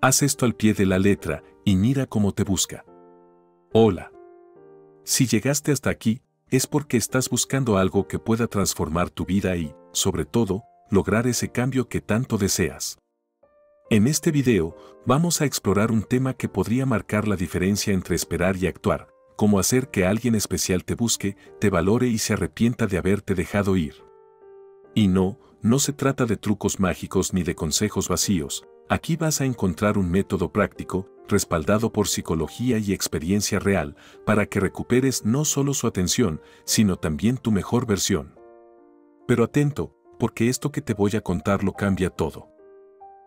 Haz esto al pie de la letra y mira cómo te busca. Hola. Si llegaste hasta aquí, es porque estás buscando algo que pueda transformar tu vida y, sobre todo, lograr ese cambio que tanto deseas. En este video, vamos a explorar un tema que podría marcar la diferencia entre esperar y actuar, cómo hacer que alguien especial te busque, te valore y se arrepienta de haberte dejado ir. Y no se trata de trucos mágicos ni de consejos vacíos, aquí vas a encontrar un método práctico, respaldado por psicología y experiencia real, para que recuperes no solo su atención, sino también tu mejor versión. Pero atento, porque esto que te voy a contar lo cambia todo.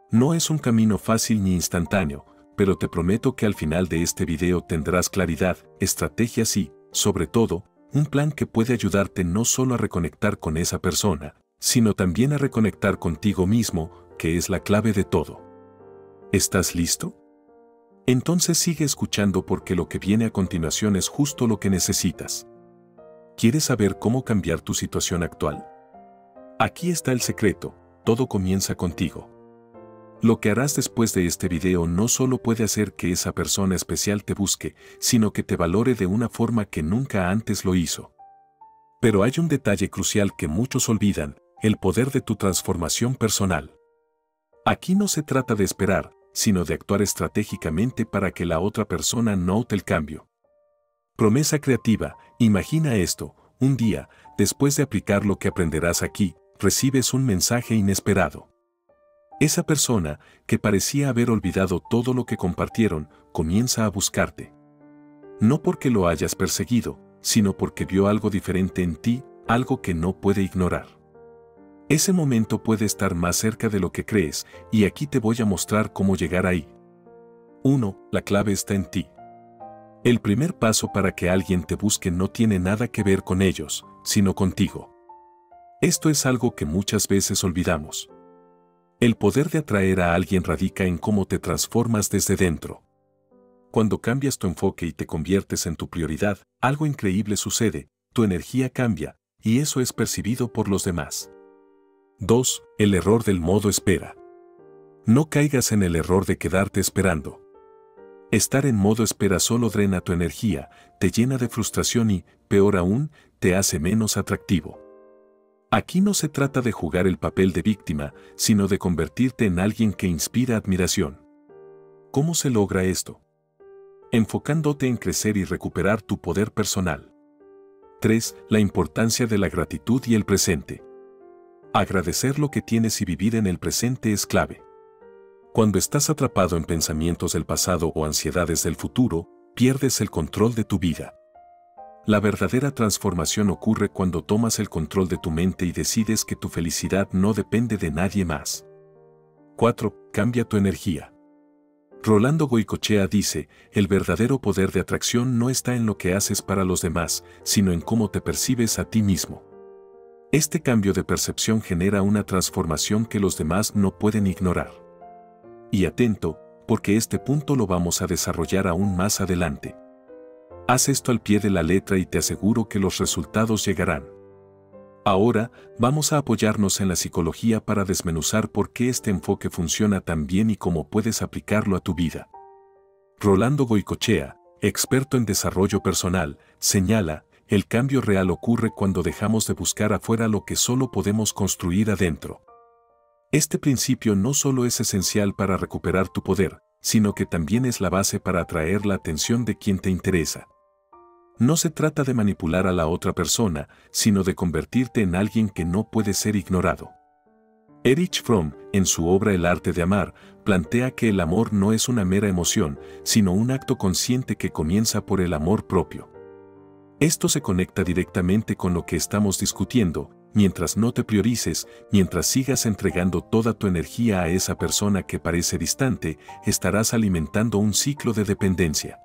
No es un camino fácil ni instantáneo, pero te prometo que al final de este video tendrás claridad, estrategias y, sobre todo, un plan que puede ayudarte no solo a reconectar con esa persona, sino también a reconectar contigo mismo, que es la clave de todo. ¿Estás listo? Entonces sigue escuchando porque lo que viene a continuación es justo lo que necesitas. ¿Quieres saber cómo cambiar tu situación actual? Aquí está el secreto, todo comienza contigo. Lo que harás después de este video no solo puede hacer que esa persona especial te busque, sino que te valore de una forma que nunca antes lo hizo. Pero hay un detalle crucial que muchos olvidan, el poder de tu transformación personal. Aquí no se trata de esperar, sino de actuar estratégicamente para que la otra persona note el cambio. Promesa creativa, imagina esto, un día, después de aplicar lo que aprenderás aquí, recibes un mensaje inesperado. Esa persona, que parecía haber olvidado todo lo que compartieron, comienza a buscarte. No porque lo hayas perseguido, sino porque vio algo diferente en ti, algo que no puede ignorar. Ese momento puede estar más cerca de lo que crees, y aquí te voy a mostrar cómo llegar ahí. 1. La clave está en ti. El primer paso para que alguien te busque no tiene nada que ver con ellos, sino contigo. Esto es algo que muchas veces olvidamos. El poder de atraer a alguien radica en cómo te transformas desde dentro. Cuando cambias tu enfoque y te conviertes en tu prioridad, algo increíble sucede, tu energía cambia, y eso es percibido por los demás. 2. El error del modo espera. No caigas en el error de quedarte esperando. Estar en modo espera solo drena tu energía, te llena de frustración y, peor aún, te hace menos atractivo. Aquí no se trata de jugar el papel de víctima, sino de convertirte en alguien que inspira admiración. ¿Cómo se logra esto? Enfocándote en crecer y recuperar tu poder personal. 3. La importancia de la gratitud y el presente. Agradecer lo que tienes y vivir en el presente es clave. Cuando estás atrapado en pensamientos del pasado o ansiedades del futuro, pierdes el control de tu vida. La verdadera transformación ocurre cuando tomas el control de tu mente y decides que tu felicidad no depende de nadie más. 4. Cambia tu energía. Rolando Goicochea dice, el verdadero poder de atracción no está en lo que haces para los demás, sino en cómo te percibes a ti mismo. Este cambio de percepción genera una transformación que los demás no pueden ignorar. Y atento, porque este punto lo vamos a desarrollar aún más adelante. Haz esto al pie de la letra y te aseguro que los resultados llegarán. Ahora, vamos a apoyarnos en la psicología para desmenuzar por qué este enfoque funciona tan bien y cómo puedes aplicarlo a tu vida. Rolando Goicochea, experto en desarrollo personal, señala, el cambio real ocurre cuando dejamos de buscar afuera lo que solo podemos construir adentro. Este principio no solo es esencial para recuperar tu poder, sino que también es la base para atraer la atención de quien te interesa. No se trata de manipular a la otra persona, sino de convertirte en alguien que no puede ser ignorado. Erich Fromm, en su obra El arte de amar, plantea que el amor no es una mera emoción, sino un acto consciente que comienza por el amor propio. Esto se conecta directamente con lo que estamos discutiendo, mientras no te priorices, mientras sigas entregando toda tu energía a esa persona que parece distante, estarás alimentando un ciclo de dependencia.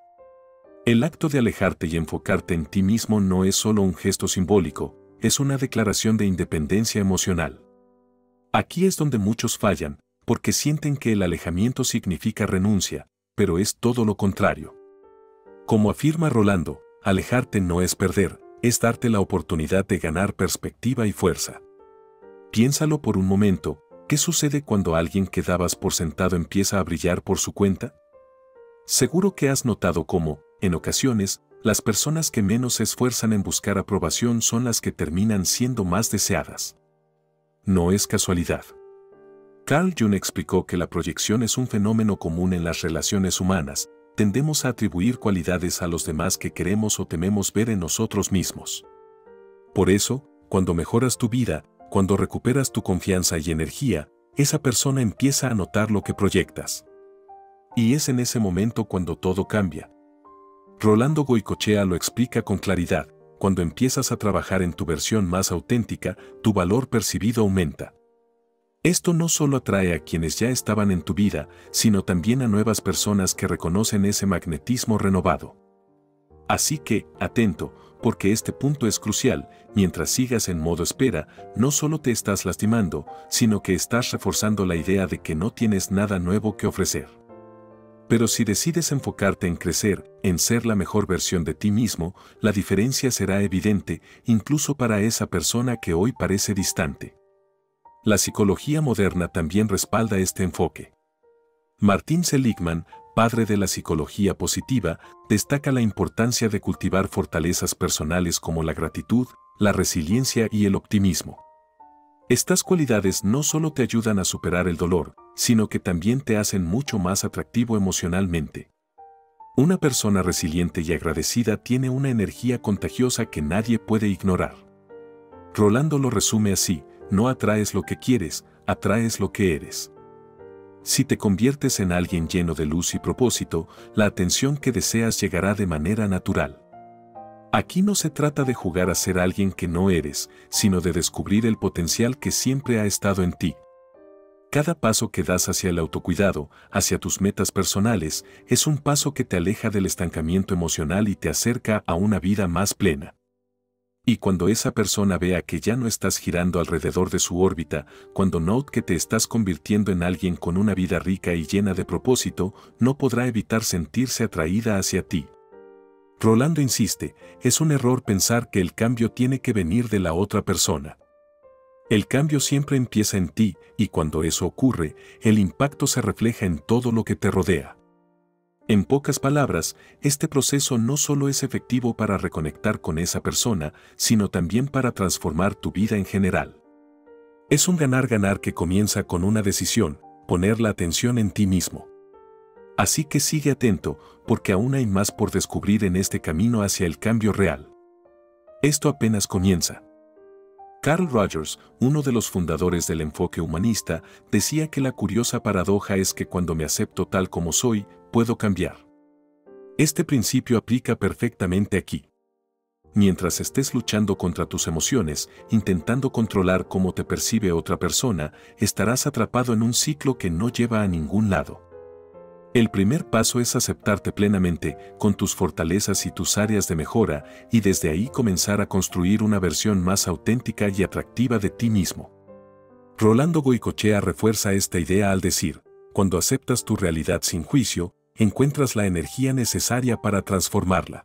El acto de alejarte y enfocarte en ti mismo no es solo un gesto simbólico, es una declaración de independencia emocional. Aquí es donde muchos fallan, porque sienten que el alejamiento significa renuncia, pero es todo lo contrario. Como afirma Rolando, alejarte no es perder, es darte la oportunidad de ganar perspectiva y fuerza. Piénsalo por un momento, ¿Qué sucede cuando alguien que dabas por sentado empieza a brillar por su cuenta? Seguro que has notado cómo, en ocasiones, las personas que menos se esfuerzan en buscar aprobación son las que terminan siendo más deseadas. No es casualidad. Carl Jung explicó que la proyección es un fenómeno común en las relaciones humanas. Tendemos a atribuir cualidades a los demás que queremos o tememos ver en nosotros mismos. Por eso, cuando mejoras tu vida, cuando recuperas tu confianza y energía, esa persona empieza a notar lo que proyectas. Y es en ese momento cuando todo cambia. Rolando Goicochea lo explica con claridad. Cuando empiezas a trabajar en tu versión más auténtica, tu valor percibido aumenta. Esto no solo atrae a quienes ya estaban en tu vida, sino también a nuevas personas que reconocen ese magnetismo renovado. Así que, atento, porque este punto es crucial. Mientras sigas en modo espera, no solo te estás lastimando, sino que estás reforzando la idea de que no tienes nada nuevo que ofrecer. Pero si decides enfocarte en crecer, en ser la mejor versión de ti mismo, la diferencia será evidente, incluso para esa persona que hoy parece distante. La psicología moderna también respalda este enfoque. Martin Seligman, padre de la psicología positiva, destaca la importancia de cultivar fortalezas personales como la gratitud, la resiliencia y el optimismo. Estas cualidades no solo te ayudan a superar el dolor, sino que también te hacen mucho más atractivo emocionalmente. Una persona resiliente y agradecida tiene una energía contagiosa que nadie puede ignorar. Rolando lo resume así: no atraes lo que quieres, atraes lo que eres. Si te conviertes en alguien lleno de luz y propósito, la atención que deseas llegará de manera natural. Aquí no se trata de jugar a ser alguien que no eres, sino de descubrir el potencial que siempre ha estado en ti. Cada paso que das hacia el autocuidado, hacia tus metas personales, es un paso que te aleja del estancamiento emocional y te acerca a una vida más plena. Y cuando esa persona vea que ya no estás girando alrededor de su órbita, cuando note que te estás convirtiendo en alguien con una vida rica y llena de propósito, no podrá evitar sentirse atraída hacia ti. Rolando insiste, es un error pensar que el cambio tiene que venir de la otra persona. El cambio siempre empieza en ti, y cuando eso ocurre, el impacto se refleja en todo lo que te rodea. En pocas palabras, este proceso no solo es efectivo para reconectar con esa persona, sino también para transformar tu vida en general. Es un ganar-ganar que comienza con una decisión: poner la atención en ti mismo. Así que sigue atento, porque aún hay más por descubrir en este camino hacia el cambio real. Esto apenas comienza. Carl Rogers, uno de los fundadores del enfoque humanista, decía que la curiosa paradoja es que cuando me acepto tal como soy, puedo cambiar. Este principio aplica perfectamente aquí. Mientras estés luchando contra tus emociones, intentando controlar cómo te percibe otra persona, estarás atrapado en un ciclo que no lleva a ningún lado. El primer paso es aceptarte plenamente, con tus fortalezas y tus áreas de mejora, y desde ahí comenzar a construir una versión más auténtica y atractiva de ti mismo. Rolando Goicochea refuerza esta idea al decir, cuando aceptas tu realidad sin juicio, encuentras la energía necesaria para transformarla.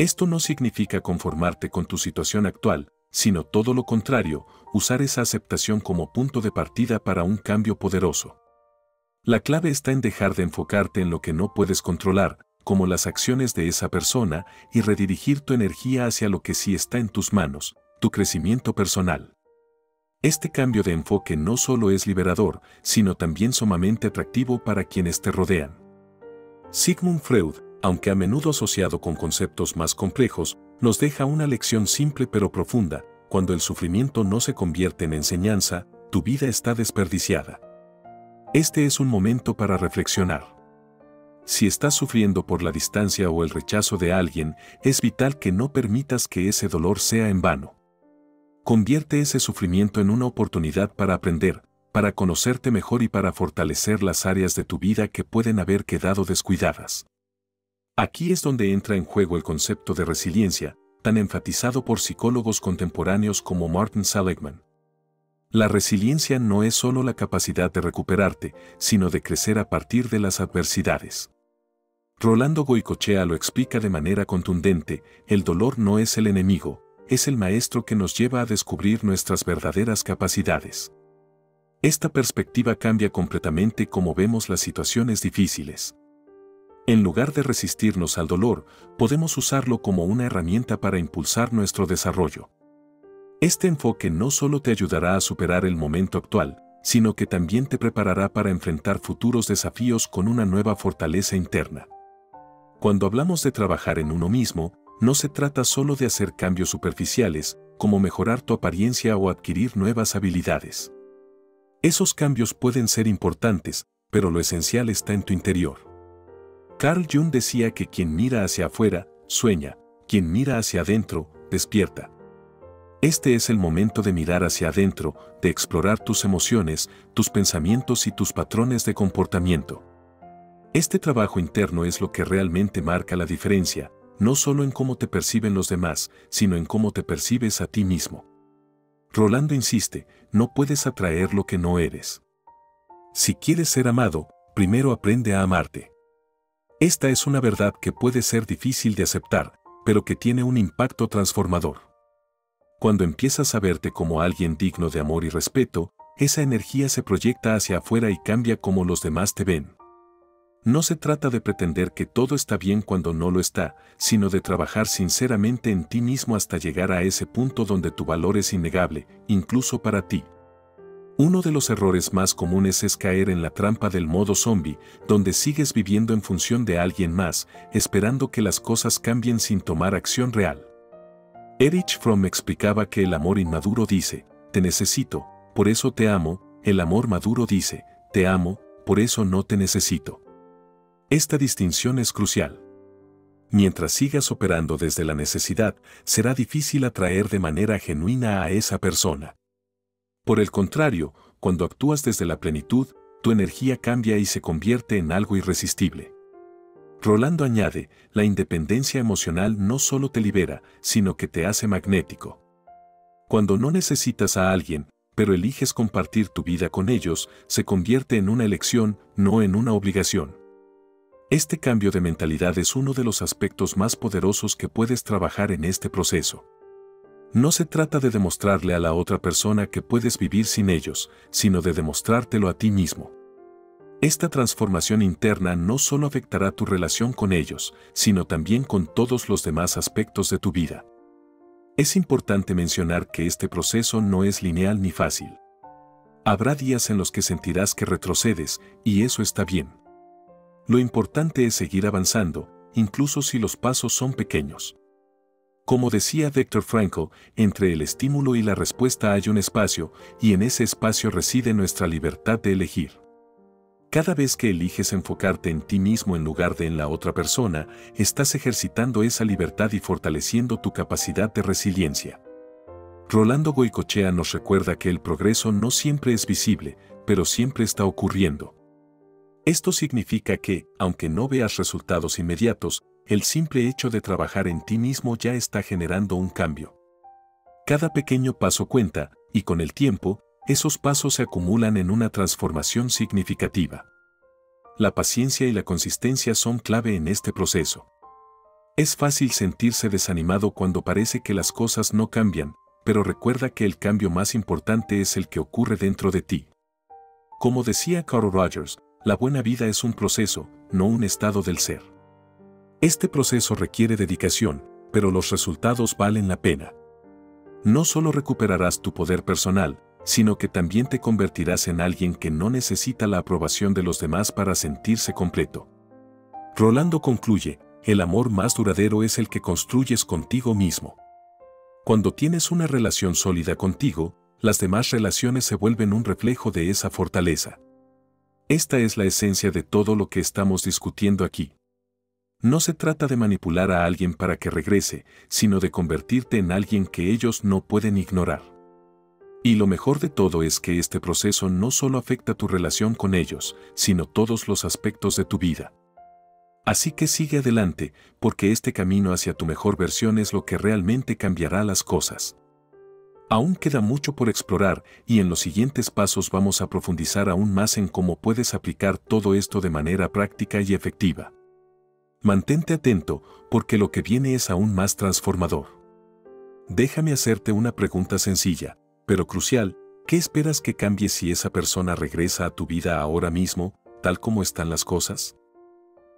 Esto no significa conformarte con tu situación actual, sino todo lo contrario, usar esa aceptación como punto de partida para un cambio poderoso. La clave está en dejar de enfocarte en lo que no puedes controlar, como las acciones de esa persona, y redirigir tu energía hacia lo que sí está en tus manos, tu crecimiento personal. Este cambio de enfoque no solo es liberador, sino también sumamente atractivo para quienes te rodean. Sigmund Freud, aunque a menudo asociado con conceptos más complejos, nos deja una lección simple pero profunda: cuando el sufrimiento no se convierte en enseñanza, tu vida está desperdiciada. Este es un momento para reflexionar. Si estás sufriendo por la distancia o el rechazo de alguien, es vital que no permitas que ese dolor sea en vano. Convierte ese sufrimiento en una oportunidad para aprender, para conocerte mejor y para fortalecer las áreas de tu vida que pueden haber quedado descuidadas. Aquí es donde entra en juego el concepto de resiliencia, tan enfatizado por psicólogos contemporáneos como Martin Seligman. La resiliencia no es solo la capacidad de recuperarte, sino de crecer a partir de las adversidades. Rolando Goicochea lo explica de manera contundente: el dolor no es el enemigo, es el maestro que nos lleva a descubrir nuestras verdaderas capacidades. Esta perspectiva cambia completamente cómo vemos las situaciones difíciles. En lugar de resistirnos al dolor, podemos usarlo como una herramienta para impulsar nuestro desarrollo. Este enfoque no solo te ayudará a superar el momento actual, sino que también te preparará para enfrentar futuros desafíos con una nueva fortaleza interna. Cuando hablamos de trabajar en uno mismo, no se trata solo de hacer cambios superficiales, como mejorar tu apariencia o adquirir nuevas habilidades. Esos cambios pueden ser importantes, pero lo esencial está en tu interior. Carl Jung decía que quien mira hacia afuera, sueña; quien mira hacia adentro, despierta. Este es el momento de mirar hacia adentro, de explorar tus emociones, tus pensamientos y tus patrones de comportamiento. Este trabajo interno es lo que realmente marca la diferencia, no solo en cómo te perciben los demás, sino en cómo te percibes a ti mismo. Rolando insiste, no puedes atraer lo que no eres. Si quieres ser amado, primero aprende a amarte. Esta es una verdad que puede ser difícil de aceptar, pero que tiene un impacto transformador. Cuando empiezas a verte como alguien digno de amor y respeto, esa energía se proyecta hacia afuera y cambia cómo los demás te ven. No se trata de pretender que todo está bien cuando no lo está, sino de trabajar sinceramente en ti mismo hasta llegar a ese punto donde tu valor es innegable, incluso para ti. Uno de los errores más comunes es caer en la trampa del modo zombie, donde sigues viviendo en función de alguien más, esperando que las cosas cambien sin tomar acción real. Erich Fromm explicaba que el amor inmaduro dice, te necesito, por eso te amo; el amor maduro dice, te amo, por eso no te necesito. Esta distinción es crucial. Mientras sigas operando desde la necesidad, será difícil atraer de manera genuina a esa persona. Por el contrario, cuando actúas desde la plenitud, tu energía cambia y se convierte en algo irresistible. Rolando añade, la independencia emocional no solo te libera, sino que te hace magnético. Cuando no necesitas a alguien, pero eliges compartir tu vida con ellos, se convierte en una elección, no en una obligación. Este cambio de mentalidad es uno de los aspectos más poderosos que puedes trabajar en este proceso. No se trata de demostrarle a la otra persona que puedes vivir sin ellos, sino de demostrártelo a ti mismo. Esta transformación interna no solo afectará tu relación con ellos, sino también con todos los demás aspectos de tu vida. Es importante mencionar que este proceso no es lineal ni fácil. Habrá días en los que sentirás que retrocedes, y eso está bien. Lo importante es seguir avanzando, incluso si los pasos son pequeños. Como decía Viktor Frankl, entre el estímulo y la respuesta hay un espacio, y en ese espacio reside nuestra libertad de elegir. Cada vez que eliges enfocarte en ti mismo en lugar de en la otra persona, estás ejercitando esa libertad y fortaleciendo tu capacidad de resiliencia. Rolando Goicochea nos recuerda que el progreso no siempre es visible, pero siempre está ocurriendo. Esto significa que, aunque no veas resultados inmediatos, el simple hecho de trabajar en ti mismo ya está generando un cambio. Cada pequeño paso cuenta, y con el tiempo, esos pasos se acumulan en una transformación significativa. La paciencia y la consistencia son clave en este proceso. Es fácil sentirse desanimado cuando parece que las cosas no cambian, pero recuerda que el cambio más importante es el que ocurre dentro de ti. Como decía Carl Rogers, la buena vida es un proceso, no un estado del ser. Este proceso requiere dedicación, pero los resultados valen la pena. No solo recuperarás tu poder personal, sino que también te convertirás en alguien que no necesita la aprobación de los demás para sentirse completo. Rolando concluye, el amor más duradero es el que construyes contigo mismo. Cuando tienes una relación sólida contigo, las demás relaciones se vuelven un reflejo de esa fortaleza. Esta es la esencia de todo lo que estamos discutiendo aquí. No se trata de manipular a alguien para que regrese, sino de convertirte en alguien que ellos no pueden ignorar. Y lo mejor de todo es que este proceso no solo afecta tu relación con ellos, sino todos los aspectos de tu vida. Así que sigue adelante, porque este camino hacia tu mejor versión es lo que realmente cambiará las cosas. Aún queda mucho por explorar y en los siguientes pasos vamos a profundizar aún más en cómo puedes aplicar todo esto de manera práctica y efectiva. Mantente atento, porque lo que viene es aún más transformador. Déjame hacerte una pregunta sencilla, pero crucial, ¿Qué esperas que cambie si esa persona regresa a tu vida ahora mismo, tal como están las cosas?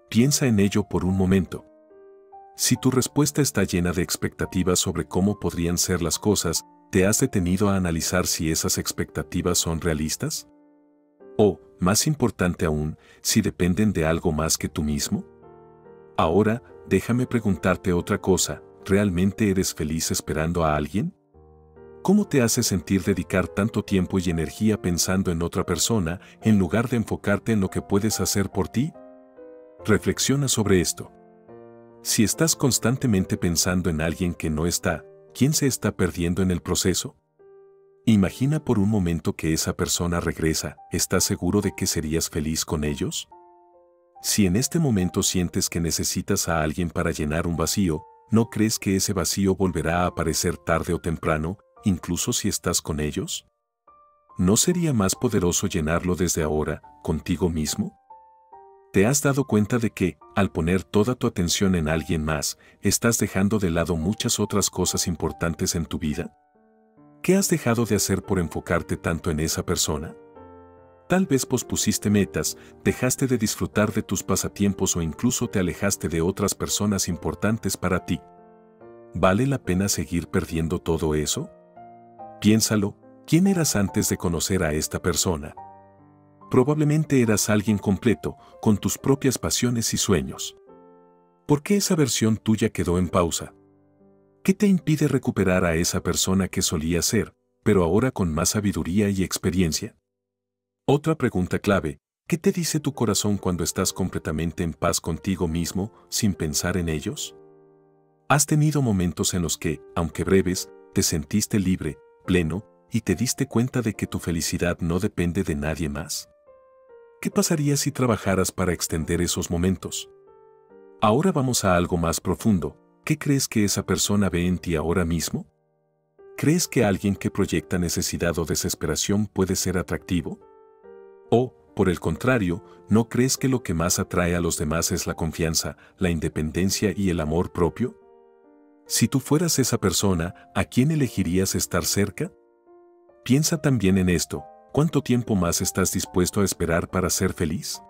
Piensa en ello por un momento. Si tu respuesta está llena de expectativas sobre cómo podrían ser las cosas, ¿te has detenido a analizar si esas expectativas son realistas? O, más importante aún, si dependen de algo más que tú mismo. Ahora, déjame preguntarte otra cosa, ¿realmente eres feliz esperando a alguien? ¿Cómo te hace sentir dedicar tanto tiempo y energía pensando en otra persona en lugar de enfocarte en lo que puedes hacer por ti? Reflexiona sobre esto. Si estás constantemente pensando en alguien que no está, ¿quién se está perdiendo en el proceso? Imagina por un momento que esa persona regresa, ¿estás seguro de que serías feliz con ellos? Si en este momento sientes que necesitas a alguien para llenar un vacío, ¿no crees que ese vacío volverá a aparecer tarde o temprano? Incluso si estás con ellos? ¿No sería más poderoso llenarlo desde ahora, contigo mismo? ¿Te has dado cuenta de que, al poner toda tu atención en alguien más, estás dejando de lado muchas otras cosas importantes en tu vida? ¿Qué has dejado de hacer por enfocarte tanto en esa persona? Tal vez pospusiste metas, dejaste de disfrutar de tus pasatiempos o incluso te alejaste de otras personas importantes para ti. ¿Vale la pena seguir perdiendo todo eso? Piénsalo, ¿quién eras antes de conocer a esta persona? Probablemente eras alguien completo, con tus propias pasiones y sueños. ¿Por qué esa versión tuya quedó en pausa? ¿Qué te impide recuperar a esa persona que solía ser, pero ahora con más sabiduría y experiencia? Otra pregunta clave, ¿qué te dice tu corazón cuando estás completamente en paz contigo mismo, sin pensar en ellos? ¿Has tenido momentos en los que, aunque breves, te sentiste libre, pleno, y te diste cuenta de que tu felicidad no depende de nadie más? ¿Qué pasaría si trabajaras para extender esos momentos? Ahora vamos a algo más profundo. ¿Qué crees que esa persona ve en ti ahora mismo? ¿Crees que alguien que proyecta necesidad o desesperación puede ser atractivo? O, por el contrario, ¿no crees que lo que más atrae a los demás es la confianza, la independencia y el amor propio? Si tú fueras esa persona, ¿a quién elegirías estar cerca? Piensa también en esto, ¿cuánto tiempo más estás dispuesto a esperar para ser feliz?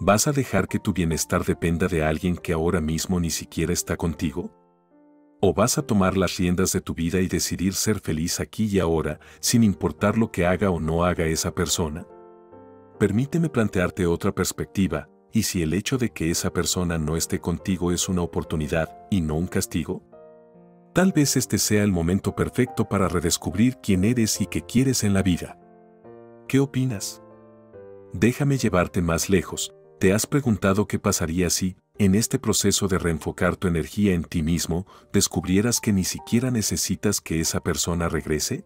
¿Vas a dejar que tu bienestar dependa de alguien que ahora mismo ni siquiera está contigo? ¿O vas a tomar las riendas de tu vida y decidir ser feliz aquí y ahora, sin importar lo que haga o no haga esa persona? Permíteme plantearte otra perspectiva, ¿y si el hecho de que esa persona no esté contigo es una oportunidad y no un castigo? Tal vez este sea el momento perfecto para redescubrir quién eres y qué quieres en la vida. ¿Qué opinas? Déjame llevarte más lejos. ¿Te has preguntado qué pasaría si, en este proceso de reenfocar tu energía en ti mismo, descubrieras que ni siquiera necesitas que esa persona regrese?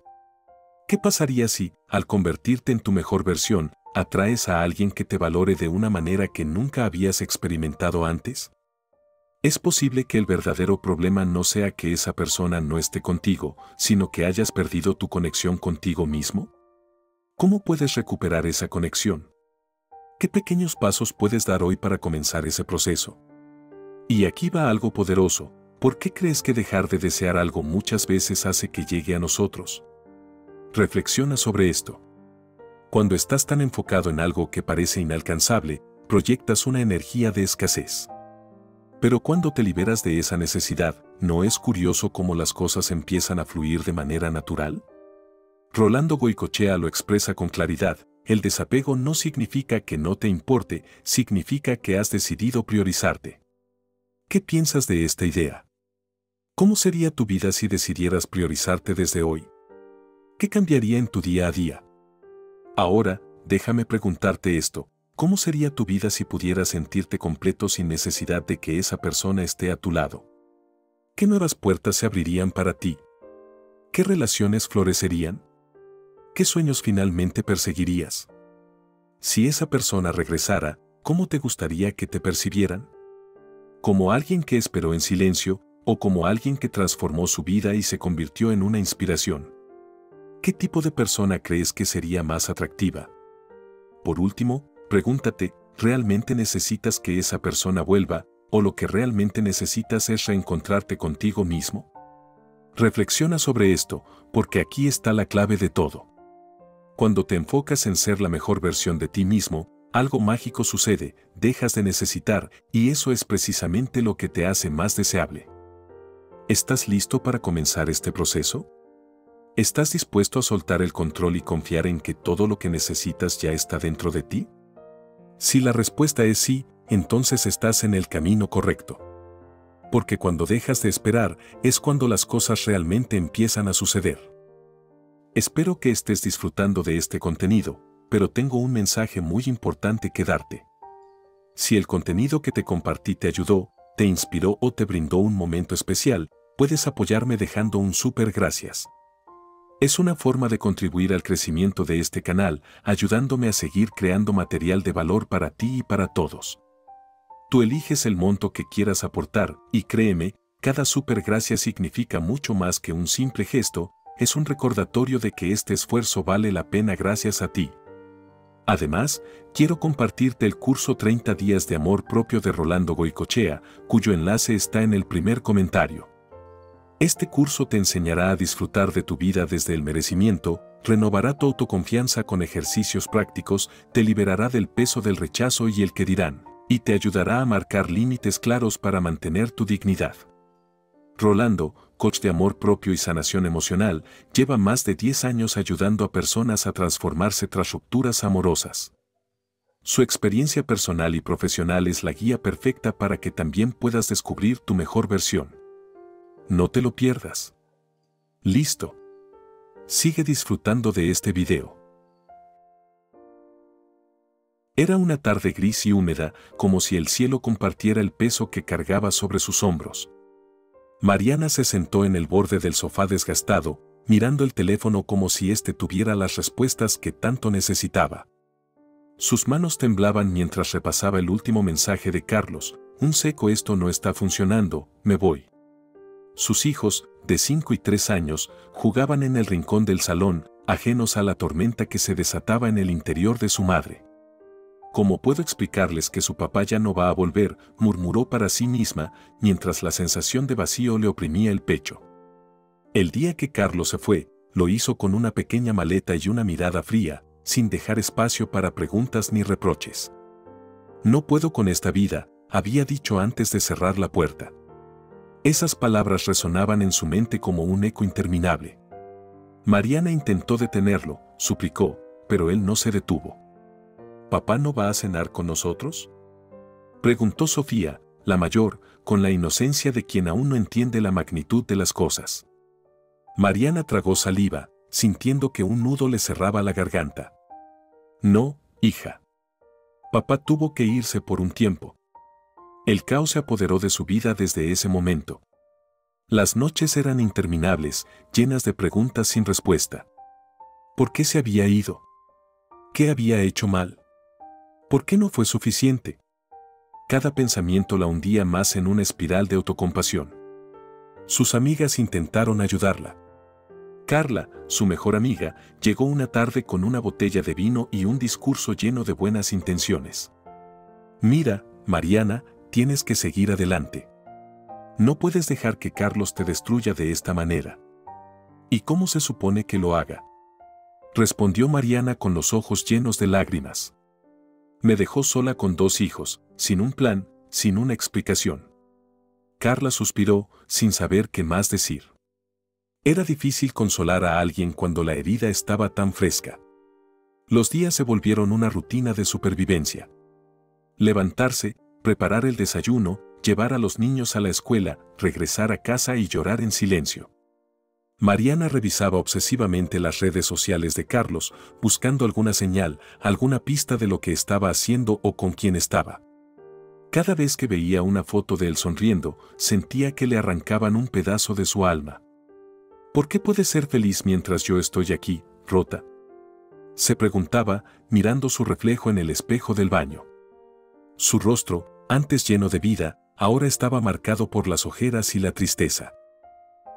¿Qué pasaría si, al convertirte en tu mejor versión, atraes a alguien que te valore de una manera que nunca habías experimentado antes? Es posible que el verdadero problema no sea que esa persona no esté contigo, sino que hayas perdido tu conexión contigo mismo. ¿Cómo puedes recuperar esa conexión? ¿Qué pequeños pasos puedes dar hoy para comenzar ese proceso? Y aquí va algo poderoso. ¿Por qué crees que dejar de desear algo muchas veces hace que llegue a nosotros? Reflexiona sobre esto. Cuando estás tan enfocado en algo que parece inalcanzable, proyectas una energía de escasez. Pero cuando te liberas de esa necesidad, ¿no es curioso cómo las cosas empiezan a fluir de manera natural? Rolando Goicochea lo expresa con claridad, el desapego no significa que no te importe, significa que has decidido priorizarte. ¿Qué piensas de esta idea? ¿Cómo sería tu vida si decidieras priorizarte desde hoy? ¿Qué cambiaría en tu día a día? Ahora, déjame preguntarte esto, ¿cómo sería tu vida si pudieras sentirte completo sin necesidad de que esa persona esté a tu lado? ¿Qué nuevas puertas se abrirían para ti? ¿Qué relaciones florecerían? ¿Qué sueños finalmente perseguirías? Si esa persona regresara, ¿cómo te gustaría que te percibieran? ¿Como alguien que esperó en silencio o como alguien que transformó su vida y se convirtió en una inspiración? ¿Qué tipo de persona crees que sería más atractiva? Por último, pregúntate, ¿realmente necesitas que esa persona vuelva, o lo que realmente necesitas es reencontrarte contigo mismo? Reflexiona sobre esto, porque aquí está la clave de todo. Cuando te enfocas en ser la mejor versión de ti mismo, algo mágico sucede, dejas de necesitar, y eso es precisamente lo que te hace más deseable. ¿Estás listo para comenzar este proceso? ¿Estás dispuesto a soltar el control y confiar en que todo lo que necesitas ya está dentro de ti? Si la respuesta es sí, entonces estás en el camino correcto. Porque cuando dejas de esperar, es cuando las cosas realmente empiezan a suceder. Espero que estés disfrutando de este contenido, pero tengo un mensaje muy importante que darte. Si el contenido que te compartí te ayudó, te inspiró o te brindó un momento especial, puedes apoyarme dejando un súper gracias. Es una forma de contribuir al crecimiento de este canal, ayudándome a seguir creando material de valor para ti y para todos. Tú eliges el monto que quieras aportar, y créeme, cada súper gracias significa mucho más que un simple gesto. Es un recordatorio de que este esfuerzo vale la pena gracias a ti. Además, quiero compartirte el curso 30 días de amor propio de Rolando Goicochea, cuyo enlace está en el primer comentario. Este curso te enseñará a disfrutar de tu vida desde el merecimiento, renovará tu autoconfianza con ejercicios prácticos, te liberará del peso del rechazo y el que dirán, y te ayudará a marcar límites claros para mantener tu dignidad. Rolando, coach de amor propio y sanación emocional, lleva más de 10 años ayudando a personas a transformarse tras rupturas amorosas. Su experiencia personal y profesional es la guía perfecta para que también puedas descubrir tu mejor versión. No te lo pierdas. Listo. Sigue disfrutando de este video. Era una tarde gris y húmeda, como si el cielo compartiera el peso que cargaba sobre sus hombros. Mariana se sentó en el borde del sofá desgastado, mirando el teléfono como si éste tuviera las respuestas que tanto necesitaba. Sus manos temblaban mientras repasaba el último mensaje de Carlos, un seco esto no está funcionando, me voy. Sus hijos, de 5 y 3 años, jugaban en el rincón del salón, ajenos a la tormenta que se desataba en el interior de su madre. ¿Cómo puedo explicarles que su papá ya no va a volver?, murmuró para sí misma, mientras la sensación de vacío le oprimía el pecho. El día que Carlos se fue, lo hizo con una pequeña maleta y una mirada fría, sin dejar espacio para preguntas ni reproches. No puedo con esta vida, había dicho antes de cerrar la puerta. Esas palabras resonaban en su mente como un eco interminable. Mariana intentó detenerlo, suplicó, pero él no se detuvo. ¿Papá no va a cenar con nosotros?, preguntó Sofía, la mayor, con la inocencia de quien aún no entiende la magnitud de las cosas. Mariana tragó saliva, sintiendo que un nudo le cerraba la garganta. No, hija. Papá tuvo que irse por un tiempo. El caos se apoderó de su vida desde ese momento. Las noches eran interminables, llenas de preguntas sin respuesta. ¿Por qué se había ido? ¿Qué había hecho mal? ¿Por qué no fue suficiente? Cada pensamiento la hundía más en una espiral de autocompasión. Sus amigas intentaron ayudarla. Carla, su mejor amiga, llegó una tarde con una botella de vino y un discurso lleno de buenas intenciones. Mira, Mariana, tienes que seguir adelante. No puedes dejar que Carlos te destruya de esta manera. ¿Y cómo se supone que lo haga?, respondió Mariana con los ojos llenos de lágrimas. Me dejó sola con 2 hijos, sin un plan, sin una explicación. Carla suspiró, sin saber qué más decir. Era difícil consolar a alguien cuando la herida estaba tan fresca. Los días se volvieron una rutina de supervivencia. Levantarse, preparar el desayuno, llevar a los niños a la escuela, regresar a casa y llorar en silencio. Mariana revisaba obsesivamente las redes sociales de Carlos, buscando alguna señal, alguna pista de lo que estaba haciendo o con quién estaba. Cada vez que veía una foto de él sonriendo, sentía que le arrancaban un pedazo de su alma. ¿Por qué puede ser feliz mientras yo estoy aquí, rota?, se preguntaba, mirando su reflejo en el espejo del baño. Su rostro, antes lleno de vida, ahora estaba marcado por las ojeras y la tristeza.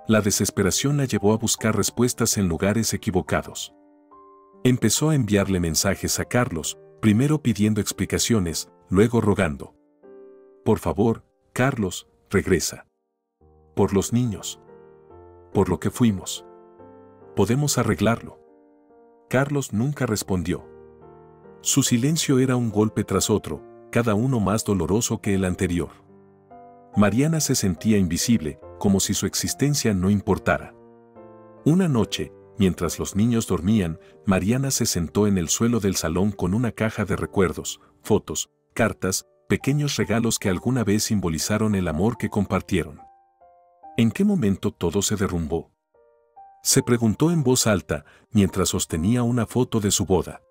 La desesperación la llevó a buscar respuestas en lugares equivocados. Empezó a enviarle mensajes a Carlos, primero pidiendo explicaciones, luego rogando. Por favor, Carlos, regresa. Por los niños. Por lo que fuimos. Podemos arreglarlo. Carlos nunca respondió. Su silencio era un golpe tras otro, cada uno más doloroso que el anterior. Mariana se sentía invisible, como si su existencia no importara. Una noche, mientras los niños dormían, Mariana se sentó en el suelo del salón con una caja de recuerdos, fotos, cartas, pequeños regalos que alguna vez simbolizaron el amor que compartieron. ¿En qué momento todo se derrumbó? Se preguntó en voz alta, mientras sostenía una foto de su boda.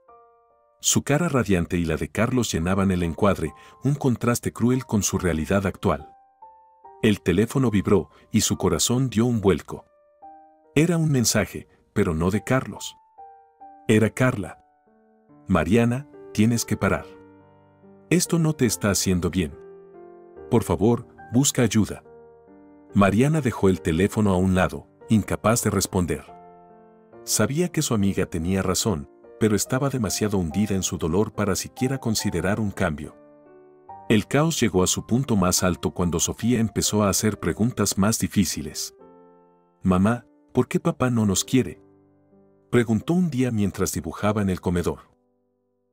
Su cara radiante y la de Carlos llenaban el encuadre, un contraste cruel con su realidad actual. El teléfono vibró y su corazón dio un vuelco. Era un mensaje, pero no de Carlos. Era Carla. Mariana, tienes que parar. Esto no te está haciendo bien. Por favor, busca ayuda. Mariana dejó el teléfono a un lado, incapaz de responder. Sabía que su amiga tenía razón, pero estaba demasiado hundida en su dolor para siquiera considerar un cambio. El caos llegó a su punto más alto cuando Sofía empezó a hacer preguntas más difíciles. Mamá, ¿por qué papá no nos quiere? Preguntó un día mientras dibujaba en el comedor.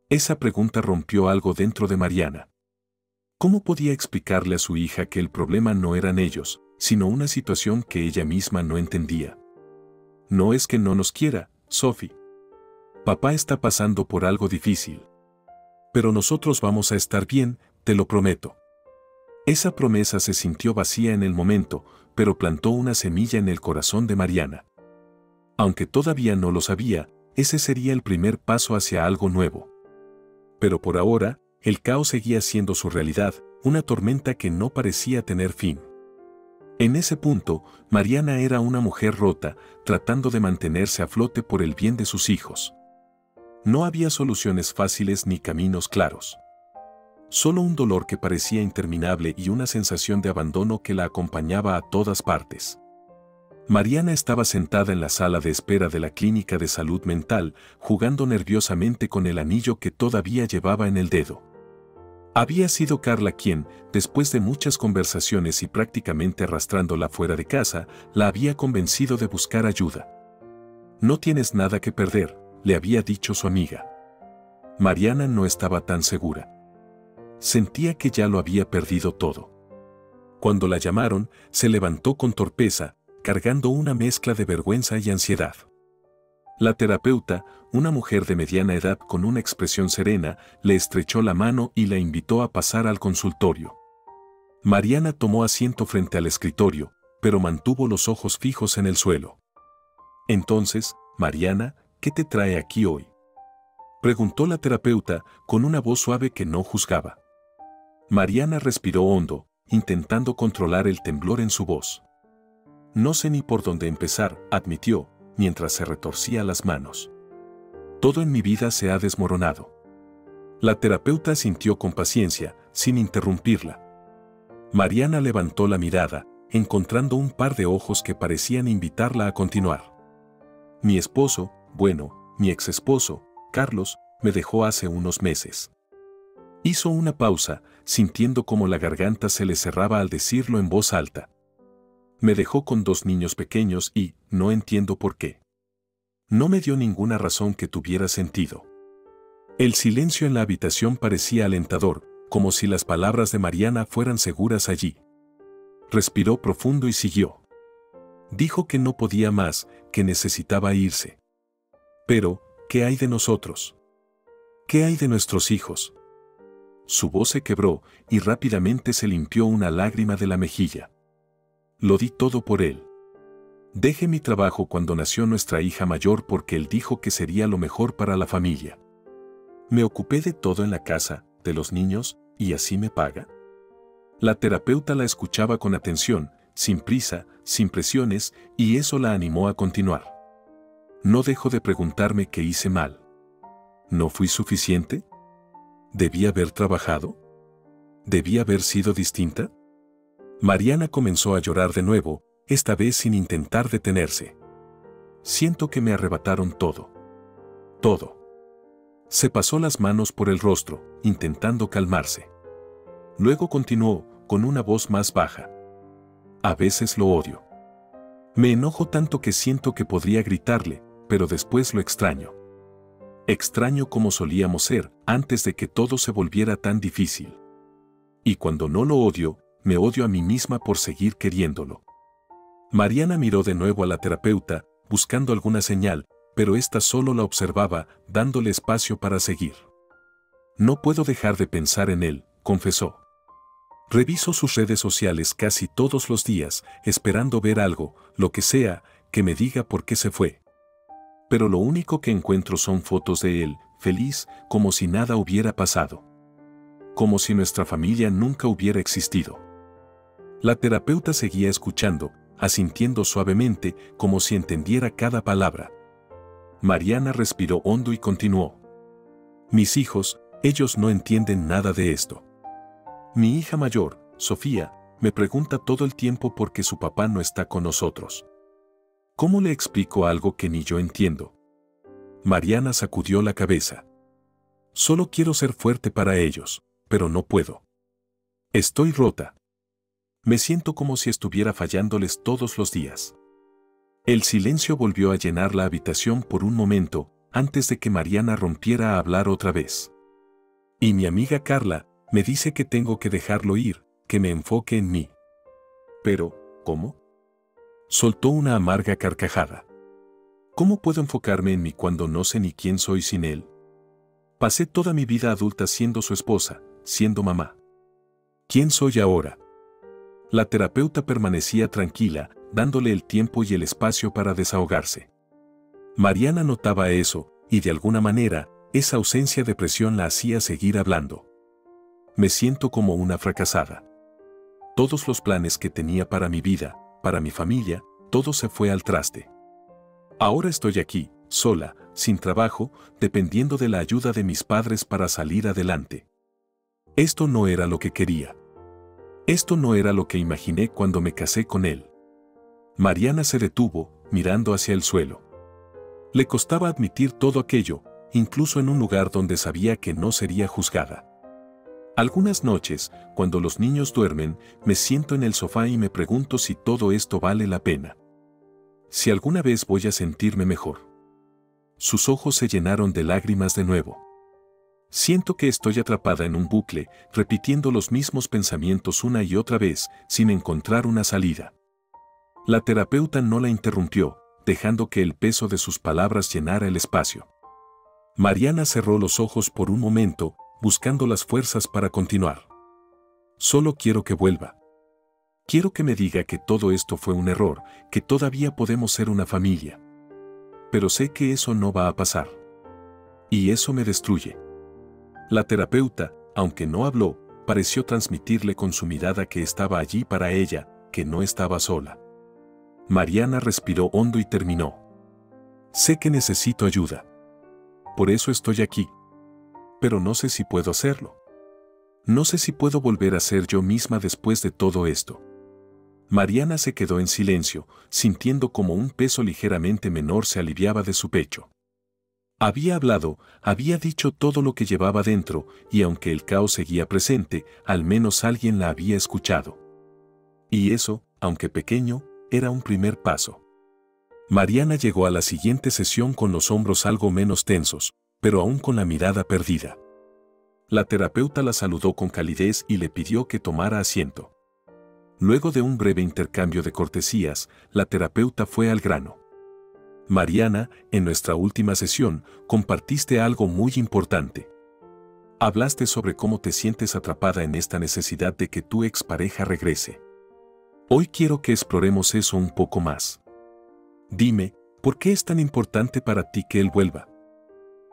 Esa pregunta rompió algo dentro de Mariana. ¿Cómo podía explicarle a su hija que el problema no eran ellos, sino una situación que ella misma no entendía? No es que no nos quiera, Sophie. Papá está pasando por algo difícil. Pero nosotros vamos a estar bien, te lo prometo. Esa promesa se sintió vacía en el momento, pero plantó una semilla en el corazón de Mariana. Aunque todavía no lo sabía, ese sería el primer paso hacia algo nuevo. Pero por ahora, el caos seguía siendo su realidad, una tormenta que no parecía tener fin. En ese punto, Mariana era una mujer rota, tratando de mantenerse a flote por el bien de sus hijos. No había soluciones fáciles ni caminos claros. Solo un dolor que parecía interminable y una sensación de abandono que la acompañaba a todas partes. Mariana estaba sentada en la sala de espera de la clínica de salud mental, jugando nerviosamente con el anillo que todavía llevaba en el dedo. Había sido Carla quien, después de muchas conversaciones y prácticamente arrastrándola fuera de casa, la había convencido de buscar ayuda. No tienes nada que perder, le había dicho su amiga. Mariana no estaba tan segura. Sentía que ya lo había perdido todo. Cuando la llamaron, se levantó con torpeza, cargando una mezcla de vergüenza y ansiedad. La terapeuta, una mujer de mediana edad con una expresión serena, le estrechó la mano y la invitó a pasar al consultorio. Mariana tomó asiento frente al escritorio, pero mantuvo los ojos fijos en el suelo. Entonces, Mariana, ¿qué te trae aquí hoy? Preguntó la terapeuta, con una voz suave que no juzgaba. Mariana respiró hondo, intentando controlar el temblor en su voz. No sé ni por dónde empezar, admitió, mientras se retorcía las manos. Todo en mi vida se ha desmoronado. La terapeuta sintió con paciencia, sin interrumpirla. Mariana levantó la mirada, encontrando un par de ojos que parecían invitarla a continuar. Mi esposo, bueno, mi exesposo, Carlos, me dejó hace unos meses. Hizo una pausa, sintiendo como la garganta se le cerraba al decirlo en voz alta. Me dejó con 2 niños pequeños y, no entiendo por qué. No me dio ninguna razón que tuviera sentido. El silencio en la habitación parecía alentador, como si las palabras de Mariana fueran seguras allí. Respiró profundo y siguió. Dijo que no podía más, que necesitaba irse. Pero, ¿qué hay de nosotros? ¿Qué hay de nuestros hijos? Su voz se quebró y rápidamente se limpió una lágrima de la mejilla. Lo di todo por él. Dejé mi trabajo cuando nació nuestra hija mayor porque él dijo que sería lo mejor para la familia. Me ocupé de todo en la casa, de los niños, y así me paga. La terapeuta la escuchaba con atención, sin prisa, sin presiones, y eso la animó a continuar. No dejo de preguntarme qué hice mal. ¿No fui suficiente? ¿Debí haber trabajado? ¿Debí haber sido distinta? Mariana comenzó a llorar de nuevo, esta vez sin intentar detenerse. Siento que me arrebataron todo. Todo. Se pasó las manos por el rostro, intentando calmarse. Luego continuó, con una voz más baja. A veces lo odio. Me enojo tanto que siento que podría gritarle, pero después lo extraño. Extraño como solíamos ser antes de que todo se volviera tan difícil. Y cuando no lo odio, me odio a mí misma por seguir queriéndolo. Mariana miró de nuevo a la terapeuta, buscando alguna señal, pero ésta solo la observaba, dándole espacio para seguir. No puedo dejar de pensar en él, confesó. Reviso sus redes sociales casi todos los días, esperando ver algo, lo que sea, que me diga por qué se fue. Pero lo único que encuentro son fotos de él, feliz, como si nada hubiera pasado. Como si nuestra familia nunca hubiera existido. La terapeuta seguía escuchando, asintiendo suavemente, como si entendiera cada palabra. Mariana respiró hondo y continuó. Mis hijos, ellos no entienden nada de esto. Mi hija mayor, Sofía, me pregunta todo el tiempo por qué su papá no está con nosotros. ¿Cómo le explico algo que ni yo entiendo? Mariana sacudió la cabeza. Solo quiero ser fuerte para ellos, pero no puedo. Estoy rota. Me siento como si estuviera fallándoles todos los días. El silencio volvió a llenar la habitación por un momento, antes de que Mariana rompiera a hablar otra vez. Y mi amiga Carla me dice que tengo que dejarlo ir, que me enfoque en mí. Pero, ¿cómo? Soltó una amarga carcajada. ¿Cómo puedo enfocarme en mí cuando no sé ni quién soy sin él? Pasé toda mi vida adulta siendo su esposa, siendo mamá. ¿Quién soy ahora? La terapeuta permanecía tranquila, dándole el tiempo y el espacio para desahogarse. Mariana notaba eso, y de alguna manera, esa ausencia de presión la hacía seguir hablando. Me siento como una fracasada. Todos los planes que tenía para mi vida, para mi familia, todo se fue al traste. Ahora estoy aquí, sola, sin trabajo, dependiendo de la ayuda de mis padres para salir adelante. Esto no era lo que quería. Esto no era lo que imaginé cuando me casé con él. Mariana se detuvo, mirando hacia el suelo. Le costaba admitir todo aquello, incluso en un lugar donde sabía que no sería juzgada. Algunas noches, cuando los niños duermen, me siento en el sofá y me pregunto si todo esto vale la pena. Si alguna vez voy a sentirme mejor. Sus ojos se llenaron de lágrimas de nuevo. Siento que estoy atrapada en un bucle, repitiendo los mismos pensamientos una y otra vez, sin encontrar una salida. La terapeuta no la interrumpió, dejando que el peso de sus palabras llenara el espacio. Mariana cerró los ojos por un momento, buscando las fuerzas para continuar. Solo quiero que vuelva. Quiero que me diga que todo esto fue un error, que todavía podemos ser una familia. Pero sé que eso no va a pasar. Y eso me destruye. La terapeuta, aunque no habló, pareció transmitirle con su mirada que estaba allí para ella, que no estaba sola. Mariana respiró hondo y terminó. Sé que necesito ayuda. Por eso estoy aquí. Pero no sé si puedo hacerlo. No sé si puedo volver a ser yo misma después de todo esto. Mariana se quedó en silencio, sintiendo como un peso ligeramente menor se aliviaba de su pecho. Había hablado, había dicho todo lo que llevaba dentro, y aunque el caos seguía presente, al menos alguien la había escuchado. Y eso, aunque pequeño, era un primer paso. Mariana llegó a la siguiente sesión con los hombros algo menos tensos, pero aún con la mirada perdida. La terapeuta la saludó con calidez y le pidió que tomara asiento. Luego de un breve intercambio de cortesías, la terapeuta fue al grano. Mariana, en nuestra última sesión, compartiste algo muy importante. Hablaste sobre cómo te sientes atrapada en esta necesidad de que tu expareja regrese. Hoy quiero que exploremos eso un poco más. Dime, ¿por qué es tan importante para ti que él vuelva?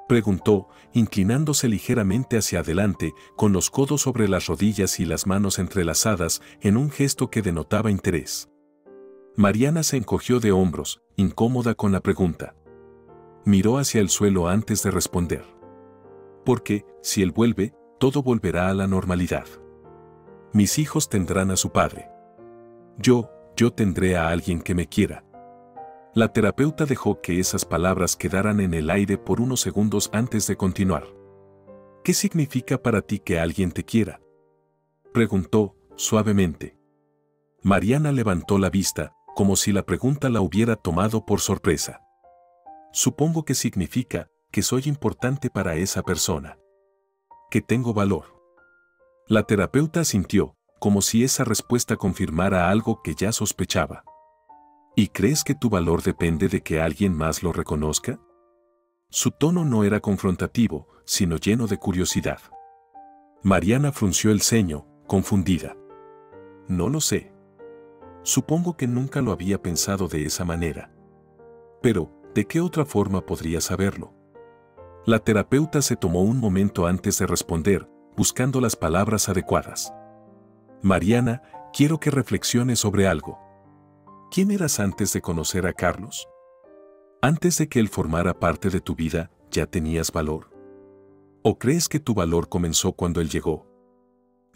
Preguntó, inclinándose ligeramente hacia adelante, con los codos sobre las rodillas y las manos entrelazadas, en un gesto que denotaba interés. Mariana se encogió de hombros, incómoda con la pregunta. Miró hacia el suelo antes de responder. Porque, si él vuelve, todo volverá a la normalidad. Mis hijos tendrán a su padre. Yo tendré a alguien que me quiera. La terapeuta dejó que esas palabras quedaran en el aire por unos segundos antes de continuar. ¿Qué significa para ti que alguien te quiera? Preguntó, suavemente. Mariana levantó la vista, como si la pregunta la hubiera tomado por sorpresa. Supongo que significa que soy importante para esa persona. Que tengo valor. La terapeuta asintió, como si esa respuesta confirmara algo que ya sospechaba. ¿Y crees que tu valor depende de que alguien más lo reconozca? Su tono no era confrontativo, sino lleno de curiosidad. Mariana frunció el ceño, confundida. No lo sé. Supongo que nunca lo había pensado de esa manera. Pero, ¿de qué otra forma podría saberlo? La terapeuta se tomó un momento antes de responder, buscando las palabras adecuadas. Mariana, quiero que reflexiones sobre algo. ¿Quién eras antes de conocer a Carlos? Antes de que él formara parte de tu vida, ¿ya tenías valor? ¿O crees que tu valor comenzó cuando él llegó?